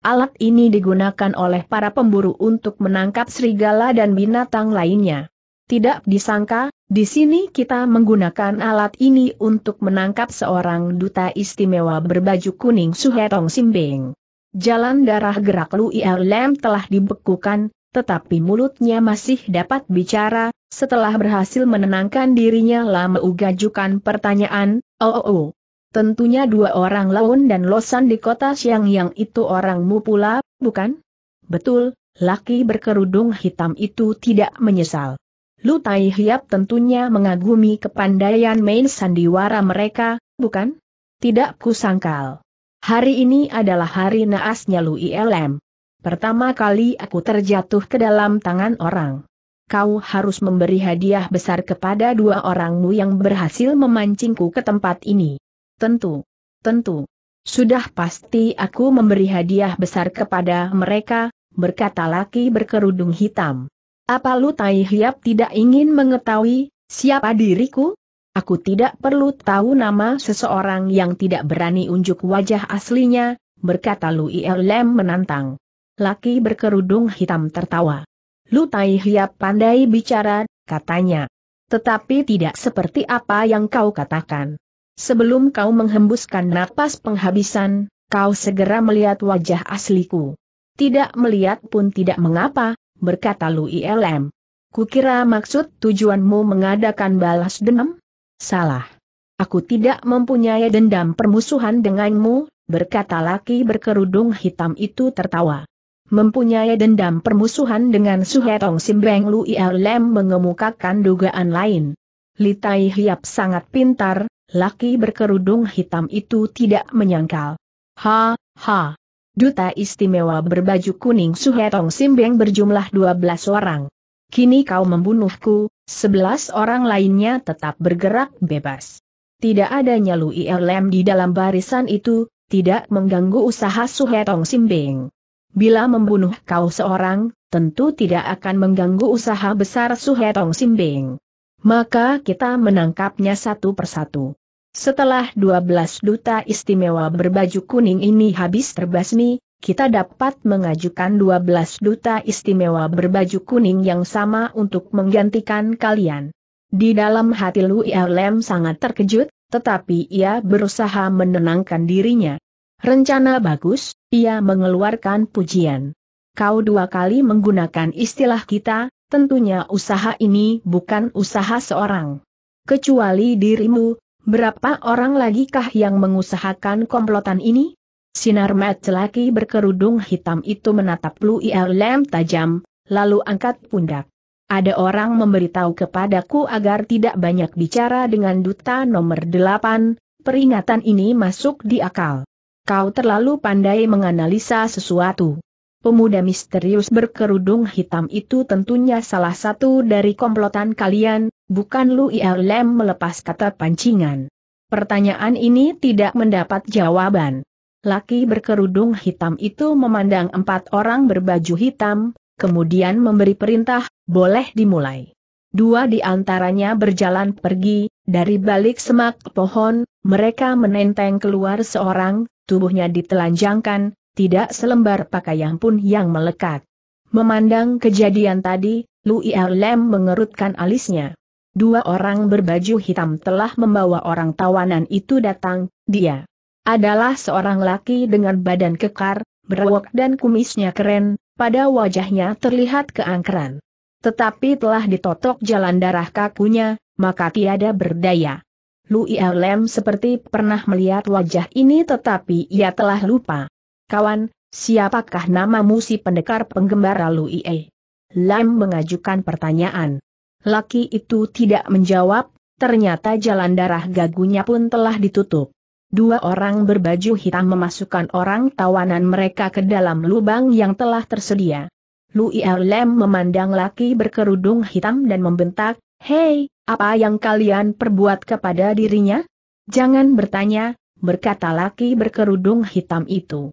Alat ini digunakan oleh para pemburu untuk menangkap serigala dan binatang lainnya. Tidak disangka, di sini kita menggunakan alat ini untuk menangkap seorang duta istimewa berbaju kuning Suhetong Simbing. Jalan darah gerak Lui Lem telah dibekukan, tetapi mulutnya masih dapat bicara. Setelah berhasil menenangkan dirinya, Lam mengajukan pertanyaan, oh, oh, oh. Tentunya dua orang Laun dan Losan di kota Siang yang itu orangmu pula, bukan? Betul, laki berkerudung hitam itu tidak menyesal. Lu Tai Hiap tentunya mengagumi kepandaian main sandiwara mereka, bukan? Tidak kusangkal. Hari ini adalah hari naasnya Lui Lem. Pertama kali aku terjatuh ke dalam tangan orang. Kau harus memberi hadiah besar kepada dua orangmu yang berhasil memancingku ke tempat ini. Tentu. Tentu. Sudah pasti aku memberi hadiah besar kepada mereka, berkata laki berkerudung hitam. Apa Lu Tai Hiap tidak ingin mengetahui siapa diriku? Aku tidak perlu tahu nama seseorang yang tidak berani unjuk wajah aslinya, berkata Lui Lem menantang. Laki berkerudung hitam tertawa. Lu Tai Hiap pandai bicara, katanya. Tetapi tidak seperti apa yang kau katakan. Sebelum kau menghembuskan napas penghabisan, kau segera melihat wajah asliku. Tidak melihat pun tidak mengapa, berkata Lui Lem. Kukira maksud tujuanmu mengadakan balas dendam? Salah. Aku tidak mempunyai dendam permusuhan denganmu, berkata laki berkerudung hitam itu tertawa. Mempunyai dendam permusuhan dengan Suhetong Simbeng? Lui Lem mengemukakan dugaan lain. Li Tai Hiap sangat pintar, laki berkerudung hitam itu tidak menyangkal. Ha, ha. Duta istimewa berbaju kuning Suhetong Simbeng berjumlah dua belas orang. Kini kau membunuhku, sebelas orang lainnya tetap bergerak bebas. Tidak adanya Lui Lem di dalam barisan itu, tidak mengganggu usaha Suhetong Simbeng. Bila membunuh kau seorang, tentu tidak akan mengganggu usaha besar Suhetong Simbeng. Maka kita menangkapnya satu persatu. Setelah dua belas duta istimewa berbaju kuning ini habis terbasmi, kita dapat mengajukan dua belas duta istimewa berbaju kuning yang sama untuk menggantikan kalian. Di dalam hati Lui Lem sangat terkejut, tetapi ia berusaha menenangkan dirinya. Rencana bagus, ia mengeluarkan pujian. Kau dua kali menggunakan istilah kita, tentunya usaha ini bukan usaha seorang. Kecuali dirimu. Berapa orang lagikah yang mengusahakan komplotan ini? Sinar mata laki berkerudung hitam itu menatap Lui Lem tajam, lalu angkat pundak. Ada orang memberitahu kepadaku agar tidak banyak bicara dengan duta nomor delapan, peringatan ini masuk di akal. Kau terlalu pandai menganalisa sesuatu. Pemuda misterius berkerudung hitam itu tentunya salah satu dari komplotan kalian, bukan? Lui Lem melepas kata pancingan. Pertanyaan ini tidak mendapat jawaban. Laki berkerudung hitam itu memandang empat orang berbaju hitam, kemudian memberi perintah, boleh dimulai. Dua di antaranya berjalan pergi, dari balik semak pohon, mereka menenteng keluar seorang, tubuhnya ditelanjangkan. Tidak selembar pakaian pun yang melekat. Memandang kejadian tadi, Lui Lem mengerutkan alisnya. Dua orang berbaju hitam telah membawa orang tawanan itu datang. Dia adalah seorang laki dengan badan kekar, berwok dan kumisnya keren, pada wajahnya terlihat keangkeran. Tetapi telah ditotok jalan darah kakunya, maka tiada berdaya. Lui Lem seperti pernah melihat wajah ini tetapi ia telah lupa. Kawan, siapakah namamu? Si pendekar penggembara Lui Lem mengajukan pertanyaan. Laki itu tidak menjawab, ternyata jalan darah gagunya pun telah ditutup. Dua orang berbaju hitam memasukkan orang tawanan mereka ke dalam lubang yang telah tersedia. Lui Lem memandang laki berkerudung hitam dan membentak, hei, apa yang kalian perbuat kepada dirinya? Jangan bertanya, berkata laki berkerudung hitam itu.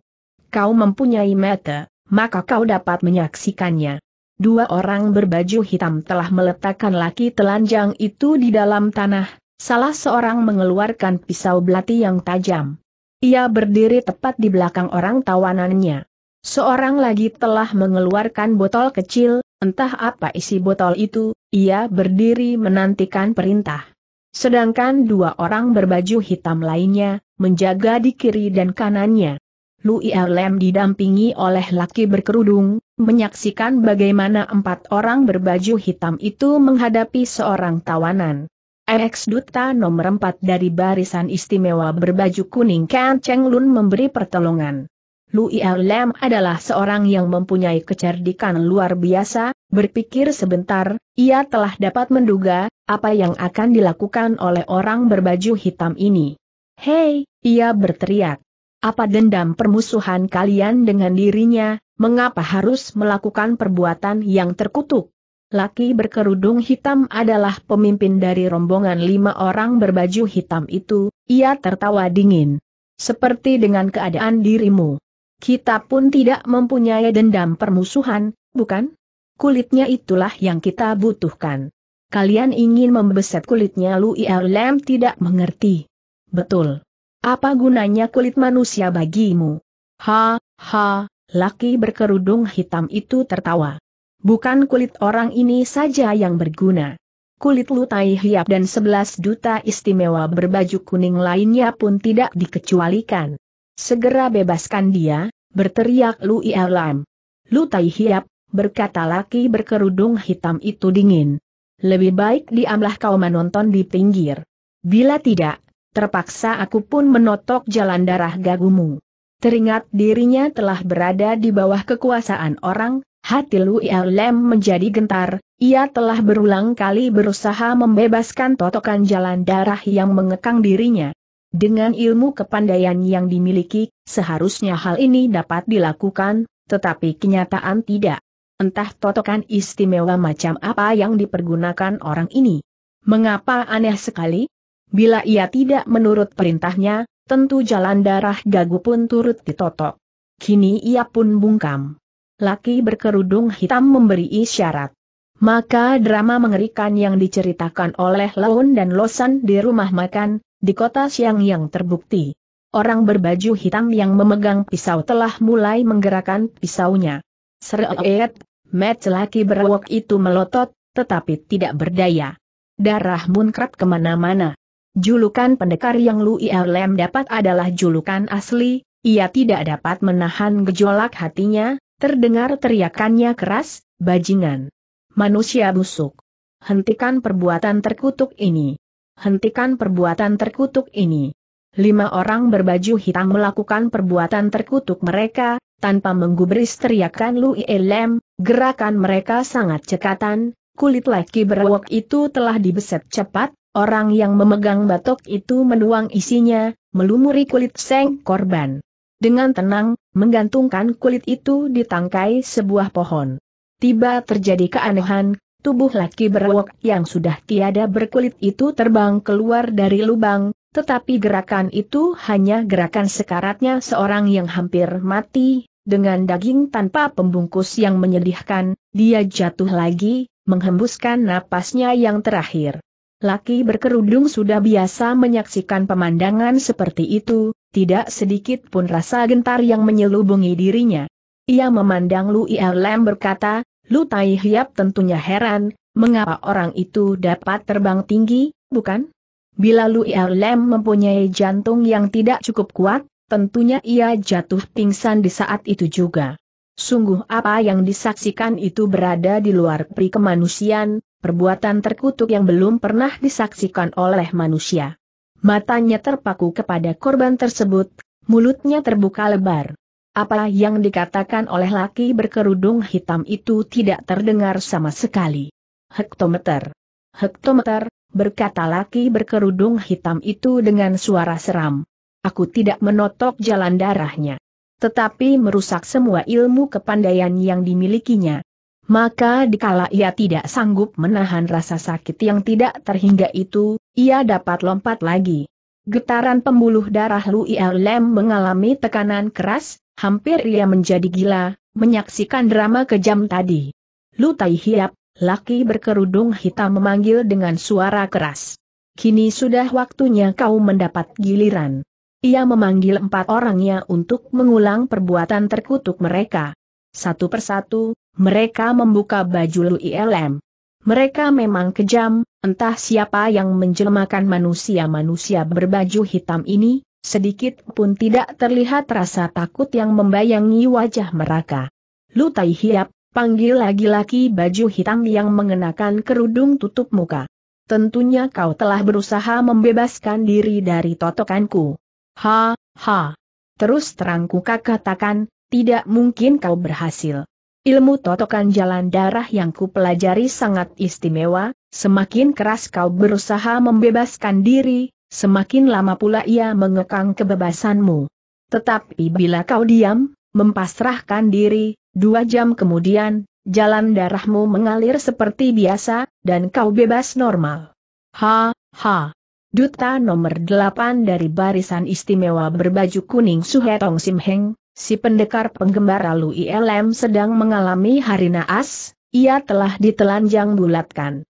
Kau mempunyai mata, maka kau dapat menyaksikannya. Dua orang berbaju hitam telah meletakkan laki telanjang itu di dalam tanah, salah seorang mengeluarkan pisau belati yang tajam. Ia berdiri tepat di belakang orang tawanannya. Seorang lagi telah mengeluarkan botol kecil, entah apa isi botol itu, ia berdiri menantikan perintah. Sedangkan dua orang berbaju hitam lainnya, menjaga di kiri dan kanannya. Lui Lem didampingi oleh laki berkerudung, menyaksikan bagaimana empat orang berbaju hitam itu menghadapi seorang tawanan. Ex-duta nomor empat dari barisan istimewa berbaju kuning Kan Cheng Lun memberi pertolongan. Lui Lem adalah seorang yang mempunyai kecerdikan luar biasa, berpikir sebentar, ia telah dapat menduga apa yang akan dilakukan oleh orang berbaju hitam ini. "Hei," ia berteriak. "Apa dendam permusuhan kalian dengan dirinya, mengapa harus melakukan perbuatan yang terkutuk?" Laki berkerudung hitam adalah pemimpin dari rombongan lima orang berbaju hitam itu, ia tertawa dingin. "Seperti dengan keadaan dirimu. Kita pun tidak mempunyai dendam permusuhan, bukan? Kulitnya itulah yang kita butuhkan. Kalian ingin membeset kulitnya." Lui Lem tidak mengerti. "Betul. Apa gunanya kulit manusia bagimu?" "Ha, ha," laki berkerudung hitam itu tertawa. "Bukan kulit orang ini saja yang berguna. Kulit Lutai Hiap dan sebelas duta istimewa berbaju kuning lainnya pun tidak dikecualikan. Segera bebaskan dia," berteriak Lui Lem. "Lutai Hiap," berkata laki berkerudung hitam itu dingin. "Lebih baik diamlah kau menonton di pinggir. Bila tidak, terpaksa aku pun menotok jalan darah gagumu." Teringat dirinya telah berada di bawah kekuasaan orang, hati Lui Lem menjadi gentar, ia telah berulang kali berusaha membebaskan totokan jalan darah yang mengekang dirinya. Dengan ilmu kepandaian yang dimiliki, seharusnya hal ini dapat dilakukan, tetapi kenyataan tidak. Entah totokan istimewa macam apa yang dipergunakan orang ini. Mengapa aneh sekali? Bila ia tidak menurut perintahnya, tentu jalan darah gagu pun turut ditotok. Kini ia pun bungkam. Laki berkerudung hitam memberi isyarat. Maka drama mengerikan yang diceritakan oleh Laun dan Losan di rumah makan, di kota Siang yang terbukti. Orang berbaju hitam yang memegang pisau telah mulai menggerakkan pisaunya. Seret, met laki berawak itu melotot, tetapi tidak berdaya. Darah muncrat kemana-mana. Julukan pendekar yang Lui Lem dapat adalah julukan asli, ia tidak dapat menahan gejolak hatinya, terdengar teriakannya keras, "Bajingan! Manusia busuk! Hentikan perbuatan terkutuk ini! Hentikan perbuatan terkutuk ini!" Lima orang berbaju hitam melakukan perbuatan terkutuk mereka, tanpa menggubris teriakan Lui Lem, gerakan mereka sangat cekatan, kulit laki berwok itu telah dibeset cepat. Orang yang memegang batok itu menuang isinya, melumuri kulit sang korban. Dengan tenang, menggantungkan kulit itu di tangkai sebuah pohon. Tiba terjadi keanehan, tubuh laki berwok yang sudah tiada berkulit itu terbang keluar dari lubang, tetapi gerakan itu hanya gerakan sekaratnya seorang yang hampir mati, dengan daging tanpa pembungkus yang menyedihkan, dia jatuh lagi, menghembuskan napasnya yang terakhir. Laki berkerudung sudah biasa menyaksikan pemandangan seperti itu, tidak sedikit pun rasa gentar yang menyelubungi dirinya. Ia memandang Lui Lem berkata, "Lutai Hiap tentunya heran, mengapa orang itu dapat terbang tinggi, bukan? Bila Lui Lem mempunyai jantung yang tidak cukup kuat, tentunya ia jatuh pingsan di saat itu juga. Sungguh apa yang disaksikan itu berada di luar peri kemanusiaan. Perbuatan terkutuk yang belum pernah disaksikan oleh manusia." Matanya terpaku kepada korban tersebut, mulutnya terbuka lebar. Apa yang dikatakan oleh laki berkerudung hitam itu tidak terdengar sama sekali. "Hektometer. Hektometer," berkata laki berkerudung hitam itu dengan suara seram. "Aku tidak menotok jalan darahnya. Tetapi merusak semua ilmu kepandaian yang dimilikinya." Maka dikala ia tidak sanggup menahan rasa sakit yang tidak terhingga itu, ia dapat lompat lagi. Getaran pembuluh darah Lui Lem mengalami tekanan keras, hampir ia menjadi gila, menyaksikan drama kejam tadi. "Lutai Hiap," laki berkerudung hitam memanggil dengan suara keras. "Kini sudah waktunya kau mendapat giliran. Ia memanggil empat orangnya untuk mengulang perbuatan terkutuk mereka. Satu persatu, mereka membuka baju L I L M. Mereka memang kejam, entah siapa yang menjelmakan manusia-manusia berbaju hitam ini, sedikit pun tidak terlihat rasa takut yang membayangi wajah mereka. Lu Tai Hiap, panggil laki-laki baju hitam yang mengenakan kerudung tutup muka. Tentunya kau telah berusaha membebaskan diri dari totokanku. Ha, ha. Terus terang ku katakan, tidak mungkin kau berhasil. Ilmu totokan jalan darah yang ku pelajari sangat istimewa, semakin keras kau berusaha membebaskan diri, semakin lama pula ia mengekang kebebasanmu. Tetapi bila kau diam, mempasrahkan diri, dua jam kemudian, jalan darahmu mengalir seperti biasa, dan kau bebas normal. Ha, ha. Duta nomor delapan dari barisan istimewa berbaju kuning Suhetong Simheng, si pendekar penggembara Lu I L M sedang mengalami hari naas, ia telah ditelanjang bulatkan.